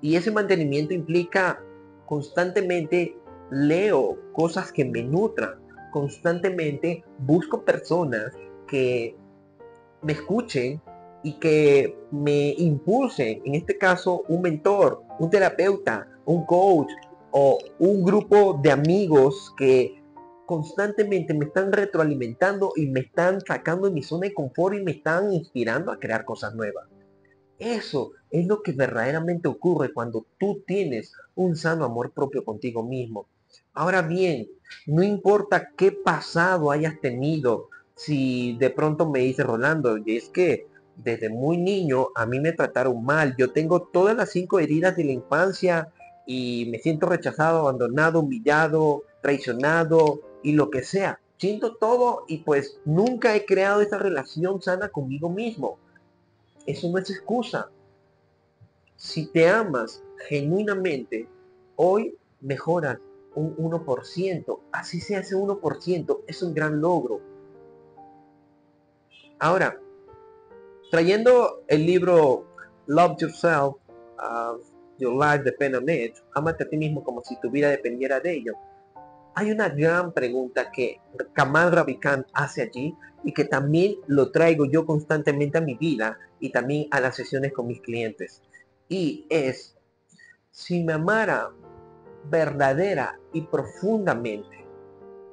Y ese mantenimiento implica constantemente leo cosas que me nutran, constantemente busco personas que me escuchen y que me impulsen, en este caso un mentor, un terapeuta, un coach o un grupo de amigos que constantemente me están retroalimentando y me están sacando de mi zona de confort y me están inspirando a crear cosas nuevas. Eso es lo que verdaderamente ocurre cuando tú tienes un sano amor propio contigo mismo. Ahora bien, no importa qué pasado hayas tenido. Si de pronto me dice Rolando, y es que desde muy niño a mí me trataron mal, yo tengo todas las 5 heridas de la infancia y me siento rechazado, abandonado, humillado, traicionado y lo que sea. Siento todo y pues nunca he creado esa relación sana conmigo mismo. Eso no es excusa. Si te amas genuinamente, hoy mejoras un 1%. Así sea ese 1%, es un gran logro. Ahora, trayendo el libro Love Yourself, Your Life Depends on It, ámate a ti mismo como si tu vida dependiera de ello, hay una gran pregunta que Kamal Ravikant hace allí y que también lo traigo yo constantemente a mi vida y también a las sesiones con mis clientes. Y es, si me amara verdadera y profundamente,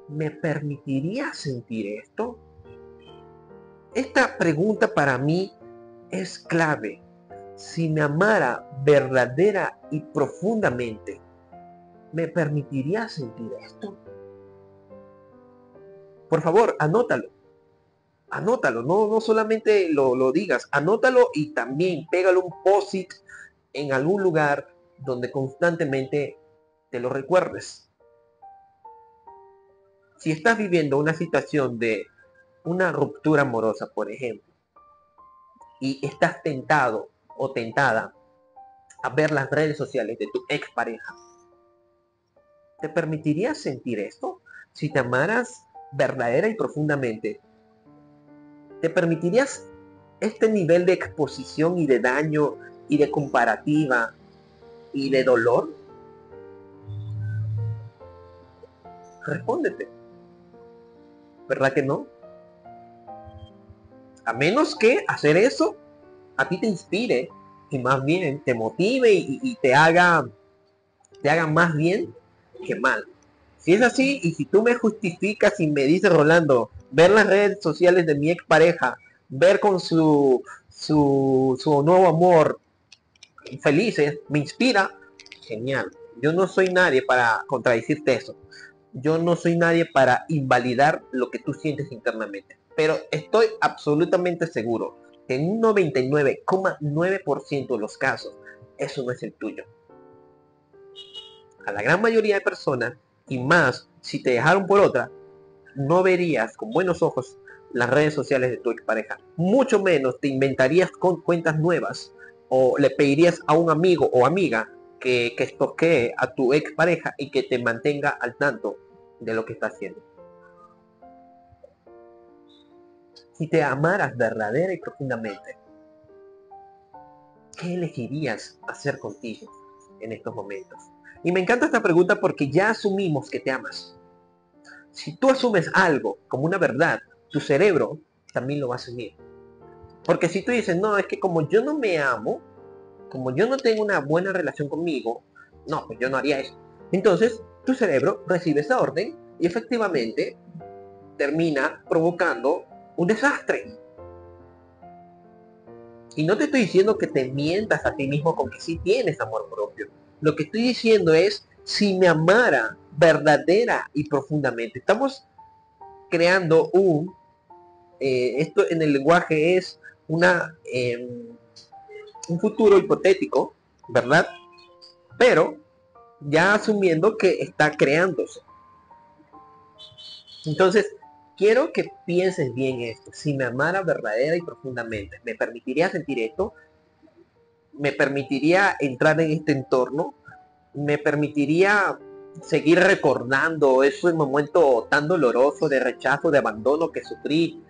¿me permitiría sentir esto? Esta pregunta para mí es clave. Si me amara verdadera y profundamente, ¿me permitiría sentir esto? Por favor, anótalo. Anótalo, no solamente lo digas, anótalo y también pégalo un post-it en algún lugar donde constantemente te lo recuerdes. Si estás viviendo una situación de una ruptura amorosa, por ejemplo, y estás tentado o tentada a ver las redes sociales de tu expareja, ¿te permitirías sentir esto? Si te amaras verdadera y profundamente, ¿te permitirías este nivel de exposición y de daño y de comparativa y de dolor? Respóndete. ¿Verdad que no? A menos que hacer eso a ti te inspire y más bien te motive y te haga más bien que mal. Si es así y si tú me justificas y me dices, Rolando, ver las redes sociales de mi expareja, ver con su nuevo amor felices, me inspira, genial. Yo no soy nadie para contradecirte eso. Yo no soy nadie para invalidar lo que tú sientes internamente. Pero estoy absolutamente seguro que en un 99,9% de los casos, eso no es el tuyo. A la gran mayoría de personas, y más si te dejaron por otra, no verías con buenos ojos las redes sociales de tu expareja. Mucho menos te inventarías con cuentas nuevas o le pedirías a un amigo o amiga que estoquee a tu expareja y que te mantenga al tanto de lo que está haciendo. Si te amaras verdadera y profundamente, ¿qué elegirías hacer contigo en estos momentos? Y me encanta esta pregunta porque ya asumimos que te amas. Si tú asumes algo como una verdad, tu cerebro también lo va a asumir. Porque si tú dices, no, es que como yo no me amo, como yo no tengo una buena relación conmigo, no, pues yo no haría eso. Entonces, tu cerebro recibe esa orden y efectivamente termina provocando un desastre. Y no te estoy diciendo que te mientas a ti mismo con que sí tienes amor propio. Lo que estoy diciendo es, si me amara verdadera y profundamente. Estamos creando un... esto en el lenguaje es una... un futuro hipotético, ¿verdad? Pero ya asumiendo que está creándose. Entonces, quiero que pienses bien esto. Si me amara verdadera y profundamente, ¿me permitiría sentir esto? ¿Me permitiría entrar en este entorno? ¿Me permitiría seguir recordando ese momento tan doloroso de rechazo, de abandono que sufrí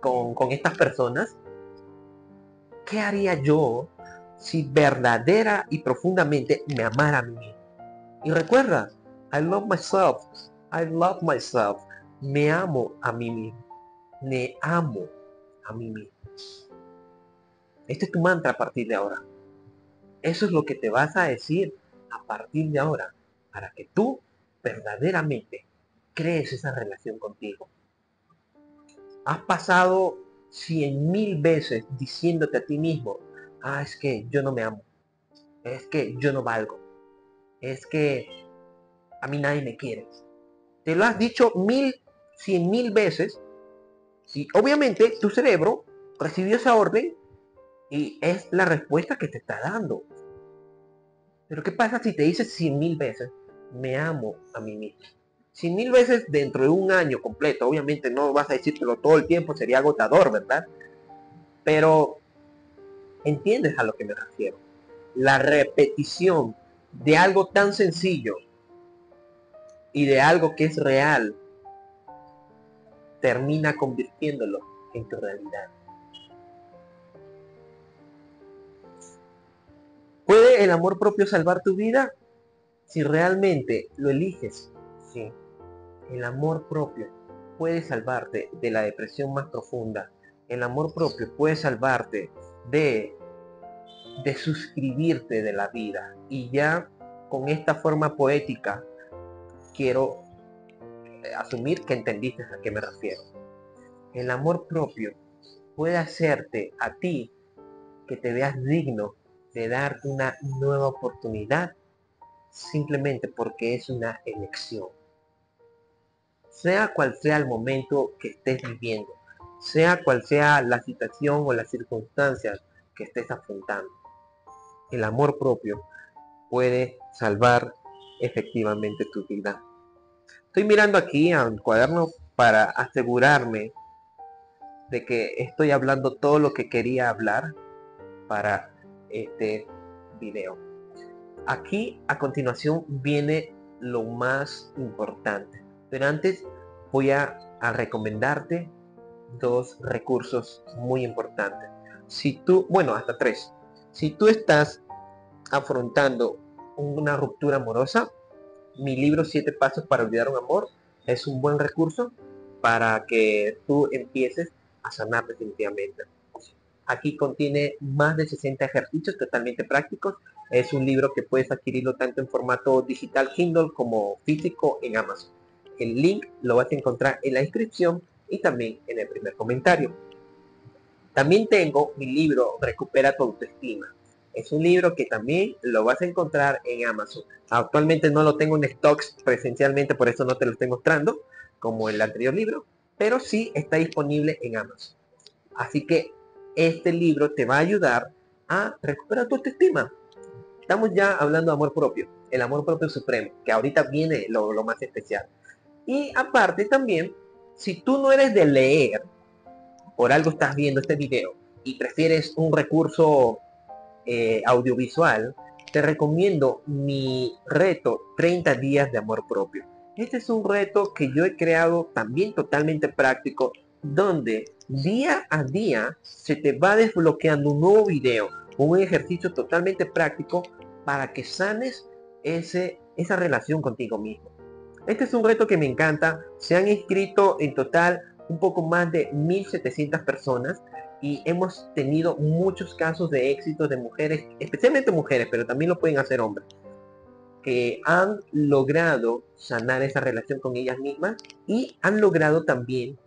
con estas personas? ¿Qué haría yo si verdadera y profundamente me amara a mí? Y recuerda, I love myself, I love myself. Me amo a mí mismo. Me amo a mí mismo. Este es tu mantra a partir de ahora. Eso es lo que te vas a decir a partir de ahora, para que tú verdaderamente crees esa relación contigo. Has pasado 100.000 veces diciéndote a ti mismo, ah, es que yo no me amo, es que yo no valgo, es que a mí nadie me quiere. Te lo has dicho 100.000 veces y obviamente tu cerebro recibió esa orden y es la respuesta que te está dando. Pero ¿qué pasa si te dices 100.000 veces, me amo a mí mismo? 100.000 veces dentro de un año completo. Obviamente no vas a decírtelo todo el tiempo, sería agotador, ¿verdad? Pero entiendes a lo que me refiero. La repetición de algo tan sencillo y de algo que es real termina convirtiéndolo en tu realidad. ¿Puede el amor propio salvar tu vida? Si realmente lo eliges, sí. El amor propio puede salvarte de la depresión más profunda. El amor propio puede salvarte de suscribirte de la vida. Y ya con esta forma poética quiero asumir que entendiste a qué me refiero. El amor propio puede hacerte a ti que te veas digno de darte una nueva oportunidad simplemente porque es una elección. Sea cual sea el momento que estés viviendo, sea cual sea la situación o las circunstancias que estés afrontando, el amor propio puede salvar efectivamente tu vida. Estoy mirando aquí a un cuaderno para asegurarme de que estoy hablando todo lo que quería hablar para este video. Aquí a continuación viene lo más importante, pero antes voy a recomendarte dos recursos muy importantes. Hasta tres. Si tú estás afrontando una ruptura amorosa, mi libro 7 pasos para olvidar un amor es un buen recurso para que tú empieces a sanar definitivamente. Aquí contiene más de 60 ejercicios totalmente prácticos. Es un libro que puedes adquirirlo tanto en formato digital Kindle como físico en Amazon. El link lo vas a encontrar en la descripción y también en el primer comentario. También tengo mi libro Recupera tu autoestima. Es un libro que también lo vas a encontrar en Amazon. Actualmente no lo tengo en stocks presencialmente, por eso no te lo estoy mostrando como el anterior libro, pero sí está disponible en Amazon. Así que este libro te va a ayudar a recuperar tu autoestima. Estamos ya hablando de amor propio, el amor propio supremo, que ahorita viene lo más especial. Y aparte también, si tú no eres de leer, por algo estás viendo este video y prefieres un recurso audiovisual, te recomiendo mi reto 30 días de amor propio. Este es un reto que yo he creado también totalmente práctico, donde día a día se te va desbloqueando un nuevo video, un ejercicio totalmente práctico para que sanes esa relación contigo mismo. Este es un reto que me encanta. Se han inscrito en total un poco más de 1.700 personas y hemos tenido muchos casos de éxito de mujeres, especialmente mujeres, pero también lo pueden hacer hombres, que han logrado sanar esa relación con ellas mismas y han logrado también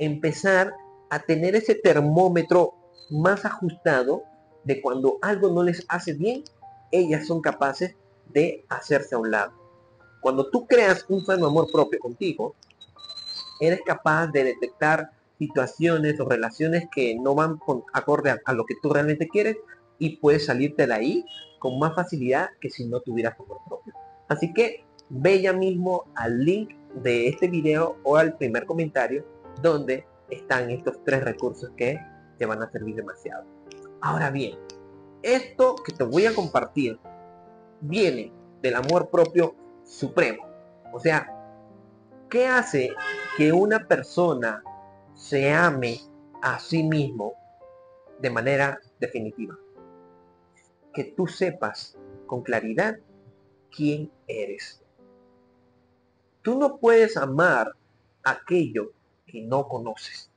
empezar a tener ese termómetro más ajustado de cuando algo no les hace bien, ellas son capaces de hacerse a un lado. Cuando tú creas un sano amor propio contigo, eres capaz de detectar situaciones o relaciones que no van acorde a lo que tú realmente quieres y puedes salirte de ahí con más facilidad que si no tuvieras amor propio. Así que ve ya mismo al link de este video o al primer comentario donde están estos tres recursos que te van a servir demasiado. Ahora bien, esto que te voy a compartir viene del amor propio supremo. O sea, ¿qué hace que una persona se ame a sí mismo de manera definitiva? Que tú sepas con claridad quién eres. Tú no puedes amar aquello que no conoces.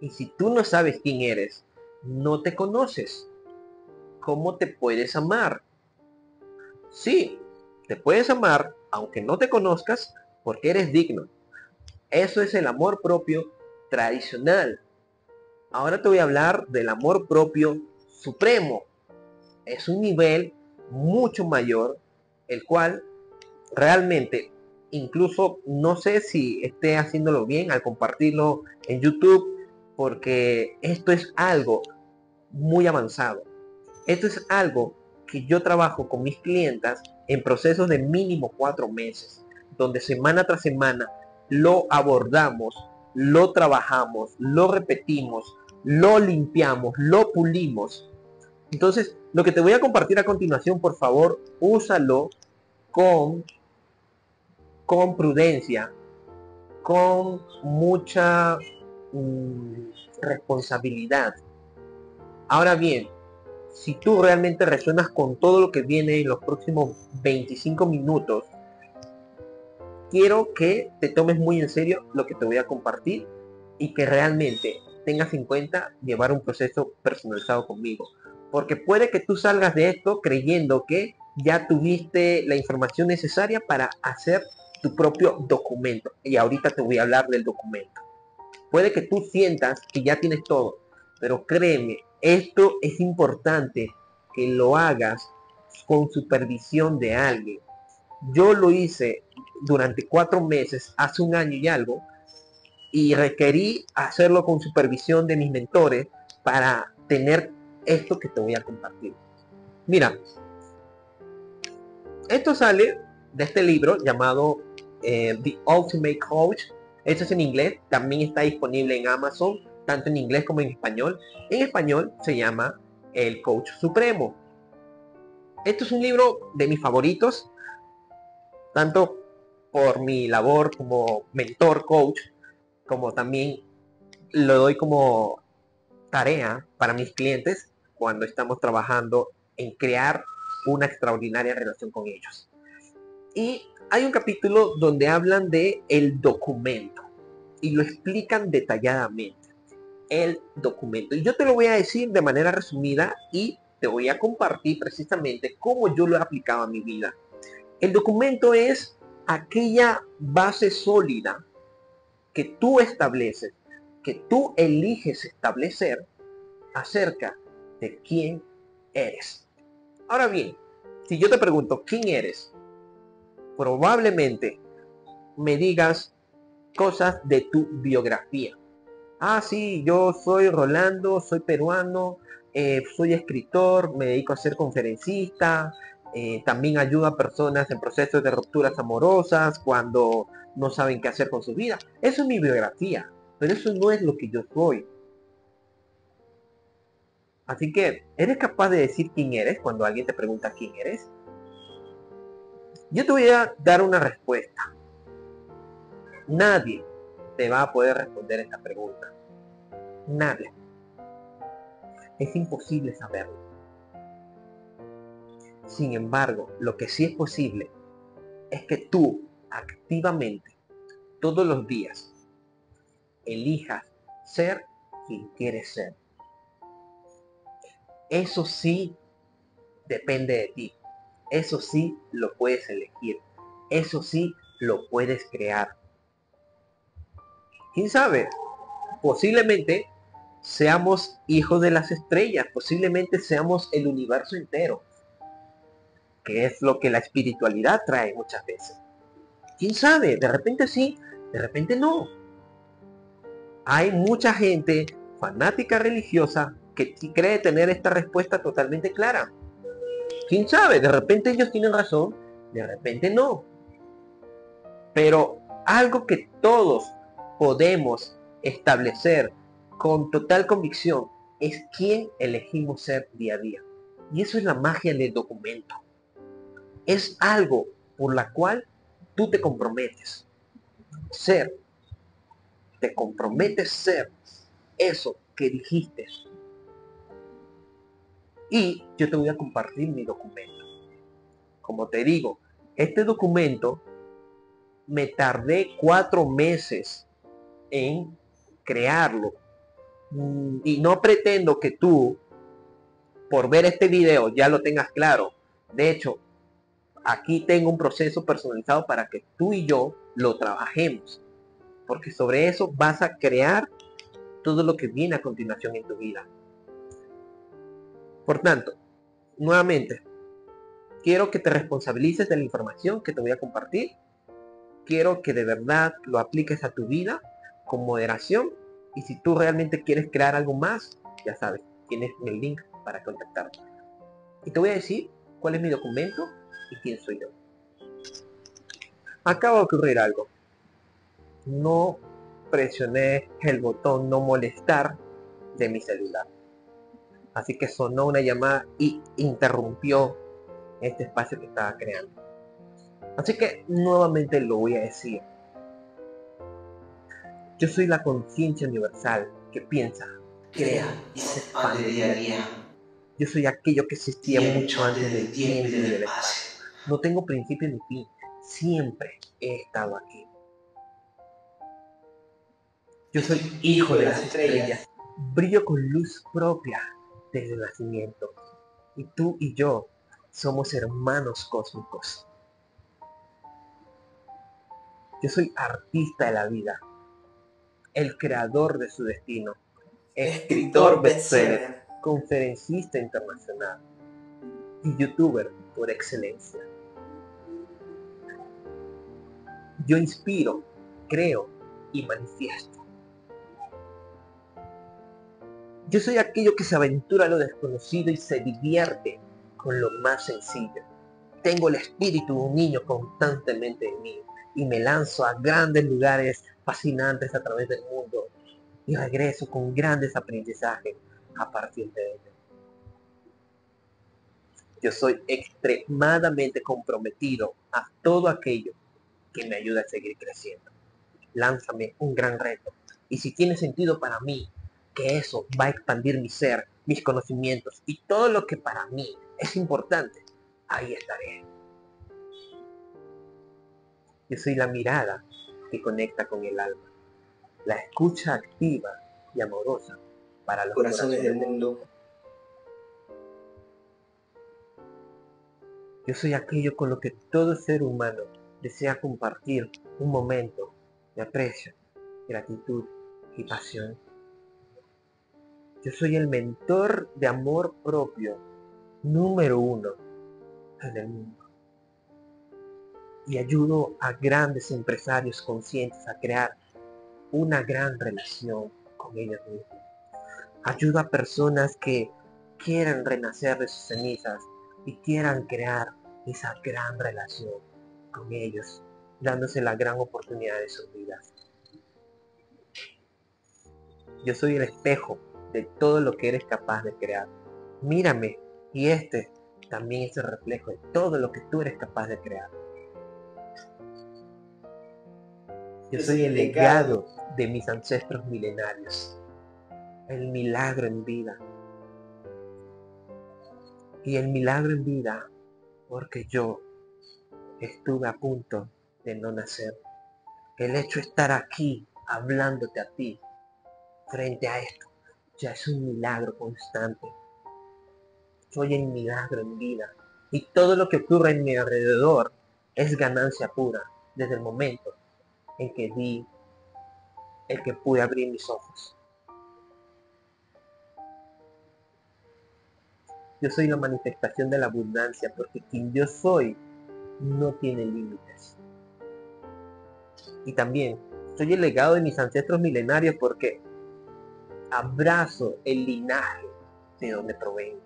Y si tú no sabes quién eres, no te conoces, ¿cómo te puedes amar? Sí, te puedes amar aunque no te conozcas, porque eres digno. Eso es el amor propio tradicional. Ahora te voy a hablar del amor propio supremo. Es un nivel mucho mayor, el cual realmente, incluso no sé si esté haciéndolo bien al compartirlo en YouTube, porque esto es algo muy avanzado. Esto es algo que yo trabajo con mis clientas en procesos de mínimo 4 meses, donde semana tras semana lo abordamos, lo trabajamos, lo repetimos, lo limpiamos, lo pulimos. Entonces, lo que te voy a compartir a continuación, por favor, úsalo con prudencia, con mucha responsabilidad. Ahora bien, si tú realmente resuenas con todo lo que viene en los próximos 25 minutos, quiero que te tomes muy en serio lo que te voy a compartir y que realmente tengas en cuenta llevar un proceso personalizado conmigo. Porque puede que tú salgas de esto creyendo que ya tuviste la información necesaria para hacer tu propio documento. Y ahorita te voy a hablar del documento. Puede que tú sientas que ya tienes todo, pero créeme, esto es importante que lo hagas con supervisión de alguien. Yo lo hice durante 4 meses, hace un año y algo, y requerí hacerlo con supervisión de mis mentores para tener esto que te voy a compartir. Mira, esto sale de este libro llamado The Ultimate Coach. Esto es en inglés, también está disponible en Amazon, tanto en inglés como en español. En español se llama El Coach Supremo. Esto es un libro de mis favoritos, tanto por mi labor como mentor coach, como también lo doy como tarea para mis clientes cuando estamos trabajando en crear una extraordinaria relación con ellos. Y hay un capítulo donde hablan de el documento y lo explican detalladamente, el documento. Y yo te lo voy a decir de manera resumida y te voy a compartir precisamente cómo yo lo he aplicado a mi vida. El documento es aquella base sólida que tú estableces, que tú eliges establecer acerca de quién eres. Ahora bien, si yo te pregunto quién eres, probablemente me digas cosas de tu biografía. Ah, sí, yo soy Rolando, soy peruano, soy escritor, me dedico a ser conferencista. También ayuda a personas en procesos de rupturas amorosas cuando no saben qué hacer con su vida. Eso es mi biografía, pero eso no es lo que yo soy. Así que, ¿eres capaz de decir quién eres cuando alguien te pregunta quién eres? Yo te voy a dar una respuesta. Nadie te va a poder responder esta pregunta. Nadie. Es imposible saberlo. Sin embargo, lo que sí es posible es que tú activamente, todos los días, elijas ser quien quieres ser. Eso sí depende de ti. Eso sí lo puedes elegir. Eso sí lo puedes crear. ¿Quién sabe? Posiblemente seamos hijos de las estrellas. Posiblemente seamos el universo entero, que es lo que la espiritualidad trae muchas veces. ¿Quién sabe? De repente sí, de repente no. Hay mucha gente fanática religiosa que cree tener esta respuesta totalmente clara. ¿Quién sabe? De repente ellos tienen razón, de repente no. Pero algo que todos podemos establecer con total convicción es quién elegimos ser día a día. Y eso es la magia del documento. Es algo por la cual tú te comprometes. Ser. Te comprometes ser eso que dijiste. Y yo te voy a compartir mi documento. Como te digo, este documento me tardé 4 meses en crearlo. Y no pretendo que tú, por ver este video, ya lo tengas claro. De hecho, aquí tengo un proceso personalizado para que tú y yo lo trabajemos, porque sobre eso vas a crear todo lo que viene a continuación en tu vida. Por tanto, nuevamente, quiero que te responsabilices de la información que te voy a compartir. Quiero que de verdad lo apliques a tu vida con moderación. Y si tú realmente quieres crear algo más, ya sabes, tienes el link para contactarme. Y te voy a decir cuál es mi documento y quién soy yo. Acaba de ocurrir algo. No presioné el botón no molestar de mi celular. Así que sonó una llamada y interrumpió este espacio que estaba creando. Así que nuevamente lo voy a decir. Yo soy la conciencia universal que piensa, crea y se expande día a día. Yo soy aquello que existía mucho antes del tiempo y del espacio. No tengo principio ni fin. Siempre he estado aquí. Yo soy hijo de las estrellas. Brillo con luz propia desde el nacimiento. Y tú y yo somos hermanos cósmicos. Yo soy artista de la vida. El creador de su destino, escritor bestseller, conferencista internacional y youtuber por excelencia. Yo inspiro, creo y manifiesto. Yo soy aquello que se aventura a lo desconocido y se divierte con lo más sencillo. Tengo el espíritu de un niño constantemente en mí y me lanzo a grandes lugares fascinantes a través del mundo y regreso con grandes aprendizajes a partir de ello. Yo soy extremadamente comprometido a todo aquello que me ayuda a seguir creciendo. Lánzame un gran reto y si tiene sentido para mí, que eso va a expandir mi ser, mis conocimientos y todo lo que para mí es importante, ahí estaré. Yo soy la mirada que conecta con el alma, la escucha activa y amorosa para los corazones del mundo. Yo soy aquello con lo que todo ser humano desea compartir un momento de aprecio, gratitud y pasión. Yo soy el mentor de amor propio número 1 en el mundo. Y ayudo a grandes empresarios conscientes a crear una gran relación con ellos mismos. Ayudo a personas que quieran renacer de sus cenizas y quieran crear esa gran relación con ellos, dándose la gran oportunidad de sus vidas. Yo soy el espejo de todo lo que eres capaz de crear. Mírame, y este también es el reflejo de todo lo que tú eres capaz de crear. Yo soy el legado de mis ancestros milenarios, el milagro en vida. Y el milagro en vida porque yo estuve a punto de no nacer. El hecho de estar aquí hablándote a ti frente a esto ya es un milagro constante. Soy el milagro en vida y todo lo que ocurre en mi alrededor es ganancia pura desde el momento en que vi, el que pude abrir mis ojos. Yo soy la manifestación de la abundancia, porque quien yo soy no tiene límites. Y también soy el legado de mis ancestros milenarios, porque abrazo el linaje de donde provengo.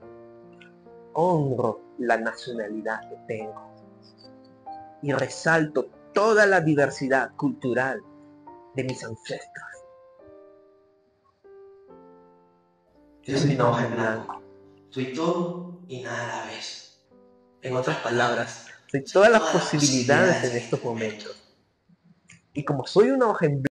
Honro la nacionalidad que tengo. Y resalto toda la diversidad cultural de mis ancestros. Yo soy una hoja en blanco. Soy todo y nada a la vez. En otras palabras, soy todas las posibilidades en estos momentos. Y como soy una hoja en blanco,